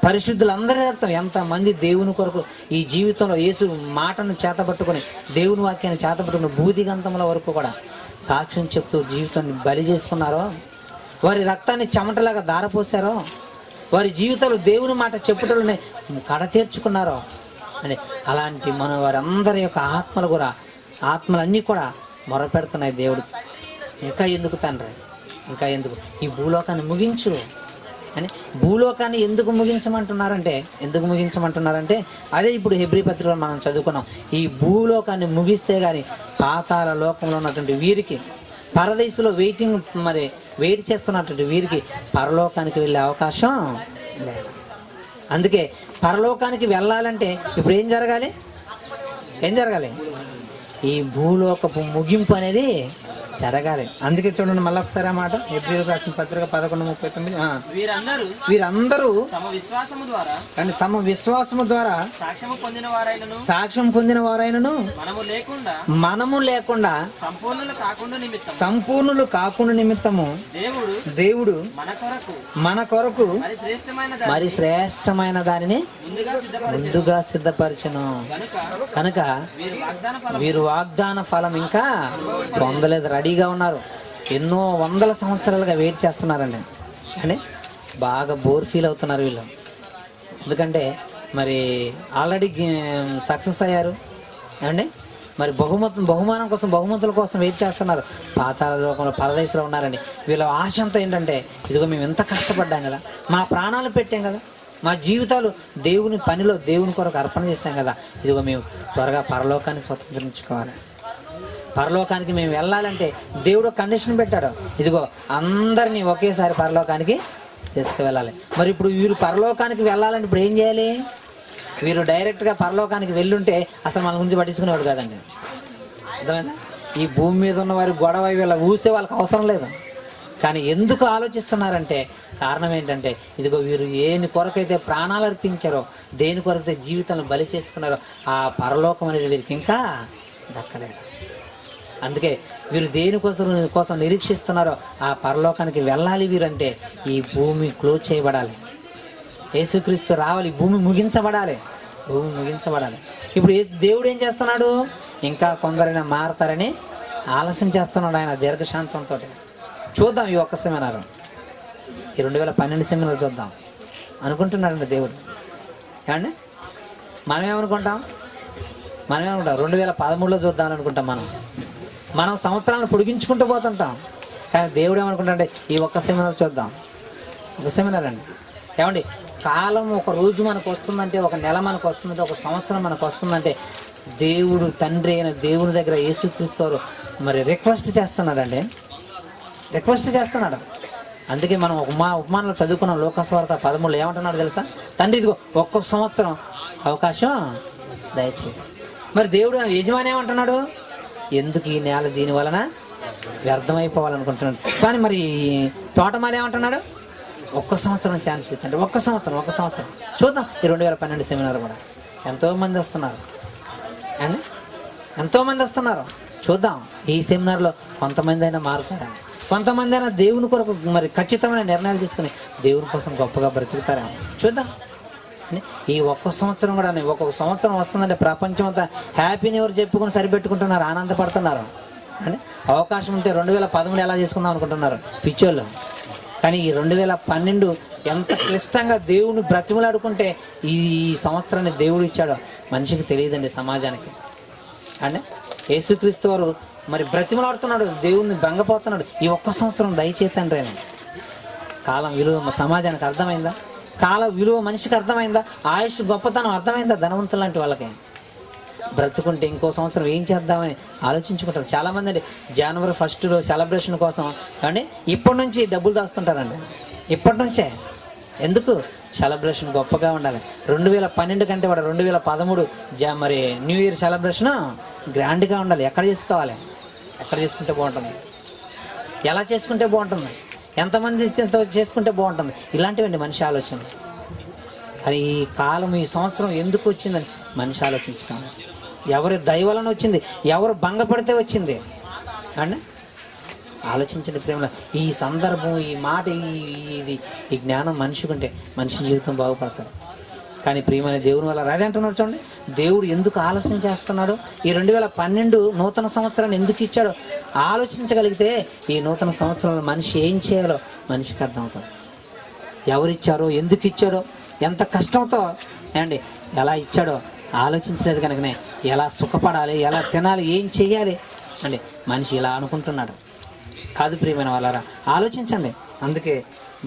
పరిశుద్ధులందరి రక్తం. ఎంతమంది దేవుని కొరకు ఈ జీవితంలో యేసు మాటను చేతబట్టుకొని, దేవుని వాక్యాన్ని చేతబట్టుకుని భూదిగంతముల వరకు కూడా సాక్ష్యం చెప్తూ జీవితాన్ని బలి చేసుకున్నారో, వారి రక్తాన్ని చెమటలాగా ధారపోసారో, వారి జీవితాలు దేవుని మాట చెప్పుటలోనే కడతీర్చుకున్నారో అని, అలాంటి మన వారందరి యొక్క ఆత్మలన్నీ కూడా మొరపెడుతున్నాయి దేవుడు. ఇంకా ఎందుకు తండ్రి, ఇంకా ఎందుకు ఈ భూలోకాన్ని ముగించు అని. భూలోకాన్ని ఎందుకు ముగించమంటున్నారంటే అదే ఇప్పుడు హెబ్రీ పత్రికలో మనం చదువుకున్నాం. ఈ భూలోకాన్ని ముగిస్తే కానీ పాతాల లోకంలో ఉన్నటువంటి వీరికి, పరదేశంలో వెయిట్ చేస్తున్నటువంటి వీరికి పరలోకానికి వెళ్ళే అవకాశం లేదు. అందుకే పరలోకానికి వెళ్ళాలంటే ఇప్పుడు ఏం జరగాలి ఈ భూలోకపు ముగింపు అనేది జరగాలి. అందుకే చూడండి మళ్ళీ ఒకసారి మాట, హెబ్రీయుల రాసిన పత్రిక 11:39, వీరందరూ తమ విశ్వాసము ద్వారా సాక్ష్యం పొందిన వారైనను మనము లేకుండా సంపూర్ణులు కాకుండా నిమిత్తము దేవుడు మన కొరకు మరి శ్రేష్టమైన దానిని ముందుగా సిద్ధపరిచెను కనుక వీరు వాగ్దాన ఫలం ఇంకా పొందలేదు, రెడీగా ఉన్నారు. ఎన్నో వందల సంవత్సరాలుగా వెయిట్ చేస్తున్నారండి అని బాగా బోర్ ఫీల్ అవుతున్నారు వీళ్ళు. ఎందుకంటే మరి ఆల్రెడీ సక్సెస్ అయ్యారు అండి. మరి బహుమతుల కోసం వెయిట్ చేస్తున్నారు. పాతాళ లోకంలో పరదేశంలో ఉన్నారండి. వీళ్ళ ఆశంతో ఏంటంటే, ఇదిగో మేము ఎంత కష్టపడ్డాం కదా, మా ప్రాణాలు పెట్టాం కదా, మా జీవితాలు దేవుని పనిలో దేవుని కొరకు అర్పణ చేశాం కదా, ఇదిగో మేము త్వరగా పరలోకాన్ని స్వతంత్రించుకోవాలి. పరలోకానికి మేము వెళ్ళాలంటే దేవుడు కండిషన్ పెట్టాడు, ఇదిగో అందరినీ ఒకేసారి పరలోకానికి తీసుకువెళ్ళాలి. మరి ఇప్పుడు వీరు పరలోకానికి వెళ్ళాలంటే ఇప్పుడు ఏం చేయాలి? వీరు డైరెక్ట్గా పరలోకానికి వెళ్ళుంటే అసలు మన గురించి పట్టించుకునేవాడు కాదండి. అర్థమైందా? ఈ భూమి మీద ఉన్న వారి గొడవ వీళ్ళ ఊసే వాళ్ళకి అవసరం లేదు. కానీ ఎందుకు ఆలోచిస్తున్నారంటే కారణం ఏంటంటే, ఇదిగో వీరు ఏని కొరకైతే ప్రాణాలు అర్పించారో, దేని కొరకైతే జీవితాలను బలి చేసుకున్నారో, ఆ పరలోకం అనేది వీరికి ఇంకా దక్కలేదు. అందుకే వీరు దేనికోసం నిరీక్షిస్తున్నారో ఆ పరలోకానికి వెళ్ళాలి. వీరంటే ఈ భూమి క్లోజ్ చేయబడాలి, యేసుక్రీస్తు రావాలి, భూమి ముగించబడాలి. ఇప్పుడు దేవుడు ఏం చేస్తున్నాడు? ఇంకా కొందరైనా మారతారని ఆలస్యం చేస్తున్నాడు ఆయన దీర్ఘశాంతంతో. చూద్దాం ఈ ఒక్క సెమినార్, ఈ 2012 సెమినార్ చూద్దాం అనుకుంటున్నాడండి దేవుడు. ఏమండి మనం ఏమనుకుంటాం మనం ఏమనుకుంటాం 2013లో చూద్దాం అనుకుంటాం మనం మనం సంవత్సరాలను పొడిగించుకుంటూ పోతుంటాం కానీ దేవుడు ఏమనుకుంటాడంటే ఈ ఒక్క సెమినార్ చూద్దాం ఒక సెమినార్ అండి ఏమండి కాలం ఒక రోజు మనకు వస్తుందంటే ఒక నెల మనకు వస్తుందంటే ఒక సంవత్సరం మనకు వస్తుందంటే దేవుడు తండ్రి అయిన దేవుని దగ్గర యేసుక్రీస్తు వారు మరి రిక్వెస్ట్ చేస్తున్నాడండి రిక్వెస్ట్ చేస్తున్నాడు అందుకే మనం ఉపమానంలో చదువుకున్న లోకస్వార్త 13 ఏమంటున్నాడు తెలుసా తండ్రి ఇదిగో ఒక్కొక్క సంవత్సరం అవకాశం దయచేయి మరి దేవుడు యజమాని ఏమంటున్నాడు ఎందుకు ఈ నేల దీని వలన వ్యర్థమైపోవాలనుకుంటున్నాడు కానీ మరి తోటమాలి ఏమంటున్నాడు ఒక్క సంవత్సరం ఛాన్స్ ఇస్తాడు ఒక్క సంవత్సరం చూద్దాం ఈ 2012 సెమినార్ కూడా ఎంతోమంది వస్తున్నారు అండి ఎంతోమంది వస్తున్నారు చూద్దాం ఈ సెమినార్లో కొంతమంది అయినా మారుతారా కొంతమంది అయినా దేవుని కొరకు మరి ఖచ్చితమైన నిర్ణయాలు తీసుకుని దేవుని కోసం గొప్పగా బ్రతుకుతారా చూద్దాం ఈ ఒక్క సంవత్సరం కూడా ఒక్కొక్క సంవత్సరం వస్తుందంటే ప్రపంచం అంతా హ్యాపీ న్యూ ఇయర్ చెప్పుకొని సరిపెట్టుకుంటున్నారు ఆనందపడుతున్నారు అండి అవకాశం ఉంటే 2013 ఎలా చేసుకుందాం అనుకుంటున్నారు పిచ్చోళ్ళు కానీ ఈ 2012 ఎంత క్లిష్టంగా దేవుని బ్రతిమలాడుకుంటే ఈ సంవత్సరాన్ని దేవుడు ఇచ్చాడో మనిషికి తెలియదండి సమాజానికి అండి యేసుక్రీస్తు వారు మరి బ్రతిమలాడుతున్నాడు దేవుణ్ణి భంగపోతున్నాడు ఈ ఒక్క సంవత్సరం దయచేతండి కాలం విలువ సమాజానికి అర్థమైందా కాల విలువ మనిషికి అర్థమైందా ఆయుష్ గొప్పతనం అర్థమైందా ధనవంతులు లాంటి వాళ్ళకి బ్రతుకుంటే ఇంకో సంవత్సరం ఏం చేద్దామని ఆలోచించుకుంటారు చాలామంది అండి జనవరి 1st సెలబ్రేషన్ కోసం అండి ఇప్పటి నుంచి డబ్బులు దాస్తుంటారండి ఇప్పటి నుంచే ఎందుకు సెలబ్రేషన్ గొప్పగా ఉండాలి 2012 కంటే వాడు 2013 మరి న్యూ ఇయర్ సెలబ్రేషన్ గ్రాండ్గా ఉండాలి ఎక్కడ చేసుకుంటే బాగుంటుంది ఎలా చేసుకుంటే బాగుంటుంది ఎంతమంది చేసుకుంటే బాగుంటుంది ఇలాంటివండి మనిషి ఆలోచన కానీ ఈ కాలం ఈ సంవత్సరం ఎందుకు వచ్చిందని మనిషి ఆలోచించడం ఎవరి దైవాలను వచ్చింది ఎవరు భంగపడితే వచ్చింది అండి ఆలోచించండి ప్రేమలో ఈ సందర్భం ఈ మాట ఈ జ్ఞానం మనిషికుంటే మనిషి జీవితం బాగుపడతారు కానీ ప్రియమైన దేవుని వల్ల రాదే అంటున్నాడు చూడండి దేవుడు ఎందుకు ఆలోచన చేస్తున్నాడు ఈ 2012 నూతన సంవత్సరాన్ని ఎందుకు ఇచ్చాడో ఆలోచించగలిగితే ఈ నూతన సంవత్సరంలో మనిషి ఏం చేయాలో మనిషికి అర్థమవుతుంది ఎవరిచ్చారో ఎందుకు ఇచ్చాడో ఎంత కష్టంతో అండి ఎలా ఇచ్చాడో ఆలోచించలేదు కనుకనే ఎలా సుఖపడాలి ఎలా తినాలి ఏం చేయాలి అండి మనిషి ఇలా అనుకుంటున్నాడు కాదు ప్రియమైన వాళ్ళారా ఆలోచించండి అందుకే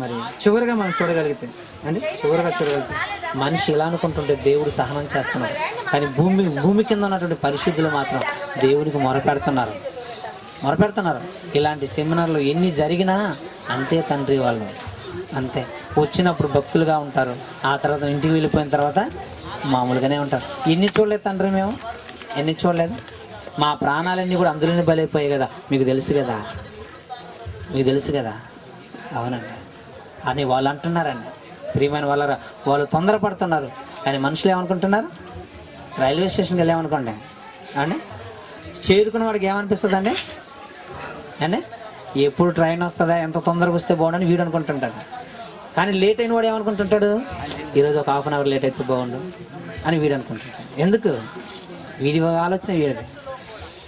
మరి చివరిగా మనం చూడగలిగితే అండి చివరిగా చూడగలిగితే మనిషి ఇలా అనుకుంటుంటే దేవుడు సహనం చేస్తున్నారు కానీ భూమి కింద ఉన్నటువంటి పరిశుద్ధులు మాత్రం దేవుడికి మొరపెడుతున్నారు ఇలాంటి సెమినార్లు ఎన్ని జరిగినా అంతే తండ్రి వాళ్ళు అంతే వచ్చినప్పుడు భక్తులుగా ఉంటారు ఆ తర్వాత ఇంటికి వెళ్ళిపోయిన తర్వాత మామూలుగానే ఉంటారు ఎన్ని చూడలేదు తండ్రి మేము ఎన్ని చూడలేదు మా ప్రాణాలన్నీ కూడా అందులోనే బలైపోయాయి కదా మీకు తెలుసు కదా అవునండి అని వాళ్ళు అంటున్నారండి ప్రియమైన వాళ్ళు తొందరపడుతున్నారు కానీ మనుషులు ఏమనుకుంటున్నారు రైల్వే స్టేషన్కి వెళ్ళామనుకోండి అండి చేరుకున్న వాడికి ఏమనిపిస్తుంది అండి అండి ఎప్పుడు ట్రైన్ వస్తుందా ఎంత తొందరగా వస్తే బాగుండని వీడు అనుకుంటుంటాడు కానీ లేట్ అయిన వాడు ఏమనుకుంటుంటాడు ఈరోజు ఒక 1/2 hour లేట్ అయితే బాగుండు అని వీడు అనుకుంటుంటాడు ఎందుకు వీడి ఆలోచన వీడిది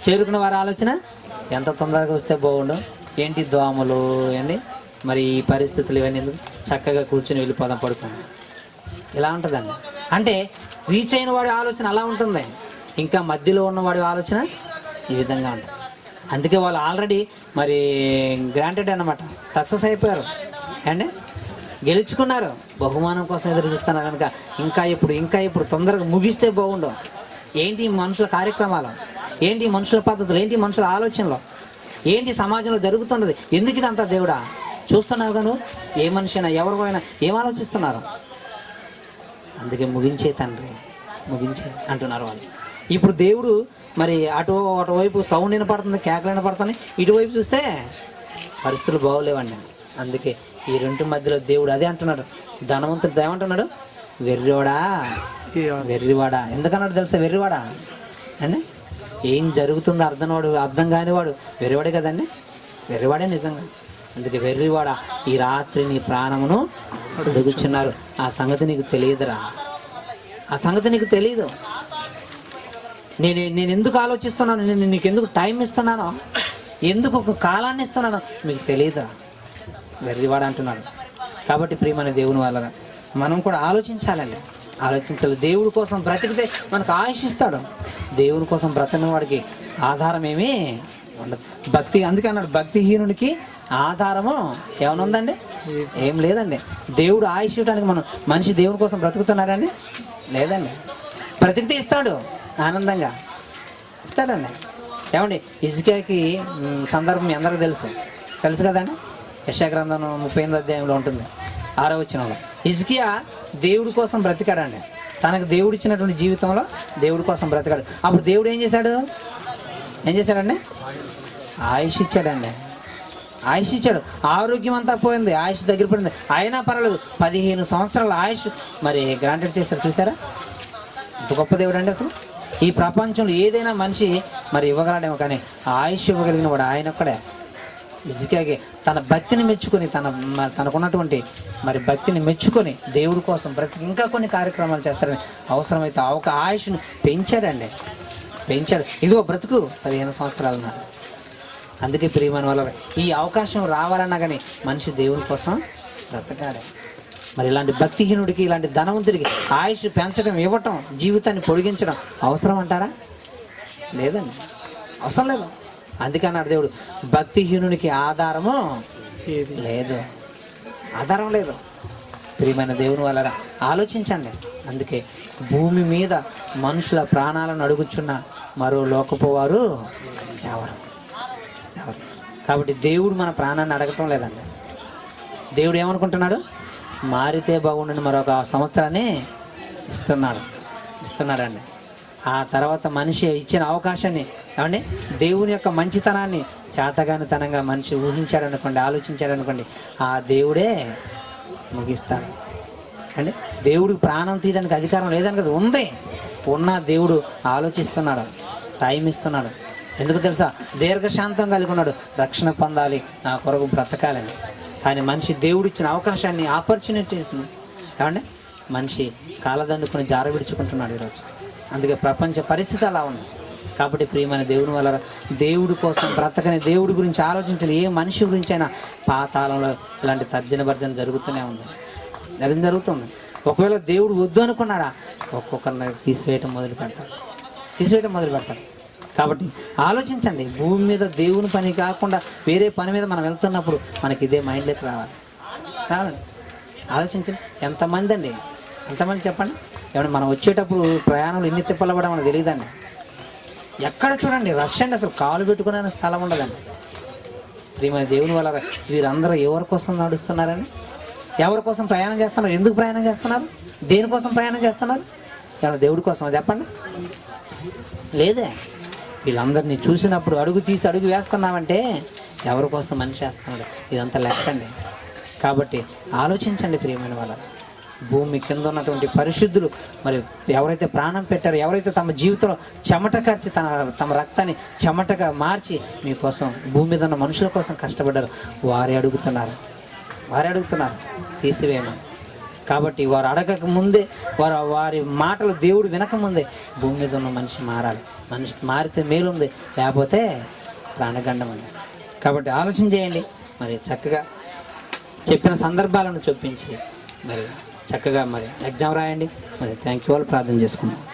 చేరుకున్న వారి ఆలోచన ఎంత తొందరగా వస్తే బాగుండు ఏంటి దోమలు అండి మరి ఈ పరిస్థితులు ఇవన్నీ ఎందుకు చక్కగా కూర్చొని వెళ్ళిపోదాం పడుకోండి ఇలా ఉంటుందండి అంటే రీచ్ అయిన వాడి ఆలోచన అలా ఉంటుంది ఇంకా మధ్యలో ఉన్నవాడి ఆలోచన ఈ విధంగా ఉంటుంది అందుకే వాళ్ళు ఆల్రెడీ మరి గ్రాంటెడ్ అన్నమాట సక్సెస్ అయిపోయారు అండి గెలుచుకున్నారు బహుమానం కోసం ఎదురు చూస్తున్నారు కనుక ఇంకా ఇప్పుడు తొందరగా ముగిస్తే బాగుండవు ఏంటి మనుషుల కార్యక్రమాలు ఏంటి మనుషుల పద్ధతులు ఏంటి మనుషుల ఆలోచనలు ఏంటి సమాజంలో జరుగుతున్నది ఎందుకు ఇదంతా దేవుడా చూస్తున్నావు గాను ఏ మనిషి అయినా ఎవరు అయినా ఏం ఆలోచిస్తున్నారు అందుకే ముగించే తండ్రి ముగించే అంటున్నారు వాళ్ళు ఇప్పుడు దేవుడు మరి అటువైపు సౌండ్ వినపడుతుంది కేకలు వినపడుతుంది ఇటువైపు చూస్తే పరిస్థితులు బాగోలేవండి అందుకే ఈ రెండు మధ్యలో దేవుడు అదే అంటున్నాడు ధనవంతుడు ఏమంటున్నాడు వెర్రివాడా ఎందుకన్నాడు తెలుసా వెర్రివాడా అండి ఏం జరుగుతుందో అర్థం కానివాడు వెర్రివాడే కదండి వెర్రివాడే నిజంగా అందుకే వెర్రివాడా ఈ రాత్రి నీ ప్రాణమును అడుగుచున్నారు ఆ సంగతి నీకు తెలియదురా ఆ సంగతి నీకు తెలియదు నేను ఎందుకు ఆలోచిస్తున్నాను నేను నీకు ఎందుకు టైం ఇస్తున్నాను ఎందుకు ఒక కాలాన్ని ఇస్తున్నాను మీకు తెలియదురా వెర్రివాడా అంటున్నాడు కాబట్టి ప్రియమైన దేవుని వల్ల మనం కూడా ఆలోచించాలండి ఆలోచించాలి. దేవుడి కోసం బ్రతికితే మనకు ఆశీస్స్తాడు, దేవుడి కోసం బ్రతకని వాడికి ఆధారమేమి ఉండదు. భక్తి అందుకే అన్నాడు భక్తిహీనునికి ఆధారము ఏమనుందండి? ఏం లేదండి. దేవుడు ఆయుష్ ఇవ్వడానికి మనం మనిషి దేవుడి కోసం బ్రతుకుతున్నారండి? లేదండి. బ్రతికితే ఇస్తాడు, ఆనందంగా ఇస్తాడండి. ఏమండి ఇసుకకి సందర్భం మీ అందరికీ తెలుసు కదండి. యెషయా గ్రంథం 38వ అధ్యాయంలో ఉంటుంది, 6వ వచనంలో హిజ్కియా దేవుడి కోసం బ్రతికాడండి. తనకు దేవుడు ఇచ్చినటువంటి జీవితంలో దేవుడి కోసం బ్రతికాడు. అప్పుడు దేవుడు ఏం చేశాడండి? ఆయుష్ ఇచ్చాడండి. ఆయుష్ ఇచ్చాడు. ఆరోగ్యం అంతా పోయింది, ఆయుష్ దగ్గర పడింది, అయినా పర్వాలేదు 15 సంవత్సరాల ఆయుష్ మరి గ్రాంటెడ్ చేశారు. చూసారా ఇంత గొప్ప దేవుడు అండి. అసలు ఈ ప్రపంచంలో ఏదైనా మనిషి మరి ఇవ్వగలడేమో, కానీ ఆయుష్ ఇవ్వగలిగిన వాడు ఆయన ఒక్కడే. ఇజ్కియాకి తన భక్తిని మెచ్చుకొని తనకున్నటువంటి మరి భక్తిని మెచ్చుకొని దేవుడి కోసం బ్రతికి ఇంకా కొన్ని కార్యక్రమాలు చేస్తారని అవసరమైతే ఆ ఒక ఆయుష్ను పెంచాడు. ఇదిగో బ్రతుకు 15 సంవత్సరాలు అన్నారు. అందుకే ప్రియమైన వాళ్ళ ఈ అవకాశం రావాలన్నా కానీ మనిషి దేవుడి కోసం బ్రతకాలి. మరి ఇలాంటి భక్తిహీనుడికి ఇలాంటి ధనవంతుడికి ఆయుష్ పెంచడం, ఇవ్వటం, జీవితాన్ని పొడిగించడం అవసరం అంటారా? లేదండి, అవసరం లేదు. అందుకన్నాడు దేవుడు భక్తిహీనునికి ఆధారము లేదు, ఆధారం లేదు. ప్రియమైన దేవుని వాళ్ళరా ఆలోచించండి. అందుకే భూమి మీద మనుషుల ప్రాణాలను అడుగుచున్న మరో లోకపోవారు ఎవరు? కాబట్టి దేవుడు మన ప్రాణాన్ని అడగటం లేదండి. దేవుడు ఏమనుకుంటున్నాడు? మారితే బాగుండని మరొక సంవత్సరాన్ని ఇస్తున్నాడండి. ఆ తర్వాత మనిషి ఇచ్చిన అవకాశాన్ని ఏమండి దేవుని యొక్క మంచితనాన్ని చేతగానితనంగా మనిషి ఊహించాడనుకోండి, ఆలోచించాడనుకోండి, ఆ దేవుడే ముగిస్తాడు అండి. దేవుడికి ప్రాణం తీయడానికి అధికారం లేదని కదా, ఉంది. ఉన్న దేవుడు ఆలోచిస్తున్నాడు, టైం ఇస్తున్నాడు. ఎందుకు తెలుసా? దీర్ఘశాంతం కలిగి ఉన్నాడు. రక్షణ పొందాలి, నా కొరకు బ్రతకాలని. కానీ మనిషి దేవుడిచ్చిన అవకాశాన్ని, ఆపర్చునిటీస్ని ఏమండి మనిషి కాలదండుకుని జారవిడుచుకుంటున్నాడు ఈరోజు. అందుకే ప్రపంచ పరిస్థితి అలా ఉంది. కాబట్టి ప్రియమైన దేవుని వల్ల దేవుడి కోసం బ్రతకని, దేవుడి గురించి ఆలోచించిన ఏ మనిషి గురించి అయినా పాతాళంలో ఇలాంటి తర్జన భర్జన జరుగుతుంది. ఒకవేళ దేవుడు వద్దు అనుకున్నాడా ఒక్కొక్కరిని తీసివేయటం మొదలు పెడతాడు. కాబట్టి ఆలోచించండి, భూమి మీద దేవుని పని కాకుండా వేరే పని మీద మనం వెళ్తున్నప్పుడు మనకి ఇదే మైండ్లోకి రావాలి. ఆలోచించండి. ఎంతమంది చెప్పండి ఏమంటే మనం వచ్చేటప్పుడు ప్రయాణంలో ఎన్ని తిప్పలబడ మనకు తెలియదండి. ఎక్కడ చూడండి రష్ అండి, అసలు కాలు పెట్టుకునే స్థలం ఉండదండి. ప్రియమైన దేవుని వల్ల వీరందరూ ఎవరి కోసం నడుస్తున్నారని, ఎవరి కోసం ప్రయాణం చేస్తున్నారు, ఎందుకు ప్రయాణం చేస్తున్నారు, దేనికోసం ప్రయాణం చేస్తున్నారు? చాలా దేవుడి కోసం చెప్పండి, లేదే. వీళ్ళందరినీ చూసినప్పుడు అడుగు వేస్తున్నామంటే ఎవరి కోసం మనిషి వేస్తున్నాడు? ఇదంతా లెక్కండి. కాబట్టి ఆలోచించండి ప్రియమైన వాళ్ళ. భూమి కింద ఉన్నటువంటి పరిశుద్ధులు మరి ఎవరైతే ప్రాణం పెట్టారో, ఎవరైతే తమ జీవితంలో చెమట కార్చి తమ రక్తాన్ని చెమటగా మార్చి మీకోసం భూమి మీద ఉన్న మనుషుల కోసం కష్టపడ్డారు, వారే అడుగుతున్నారు తీసివేయమని. కాబట్టి వారు అడగక ముందే, వారి మాటలు దేవుడు వినకముందే భూమి మీద ఉన్న మనిషి మారాలి. మనిషి మారితే మేలుంది, లేకపోతే ప్రాణగండం అండి. కాబట్టి ఆలోచన చేయండి. మరి చక్కగా చెప్పిన సందర్భాలను చొప్పించి మరి చక్కగా మరి ఎగ్జామ్ రాయండి. మరి థ్యాంక్ యూ ఆల్. ప్రార్థన చేసుకుందాం.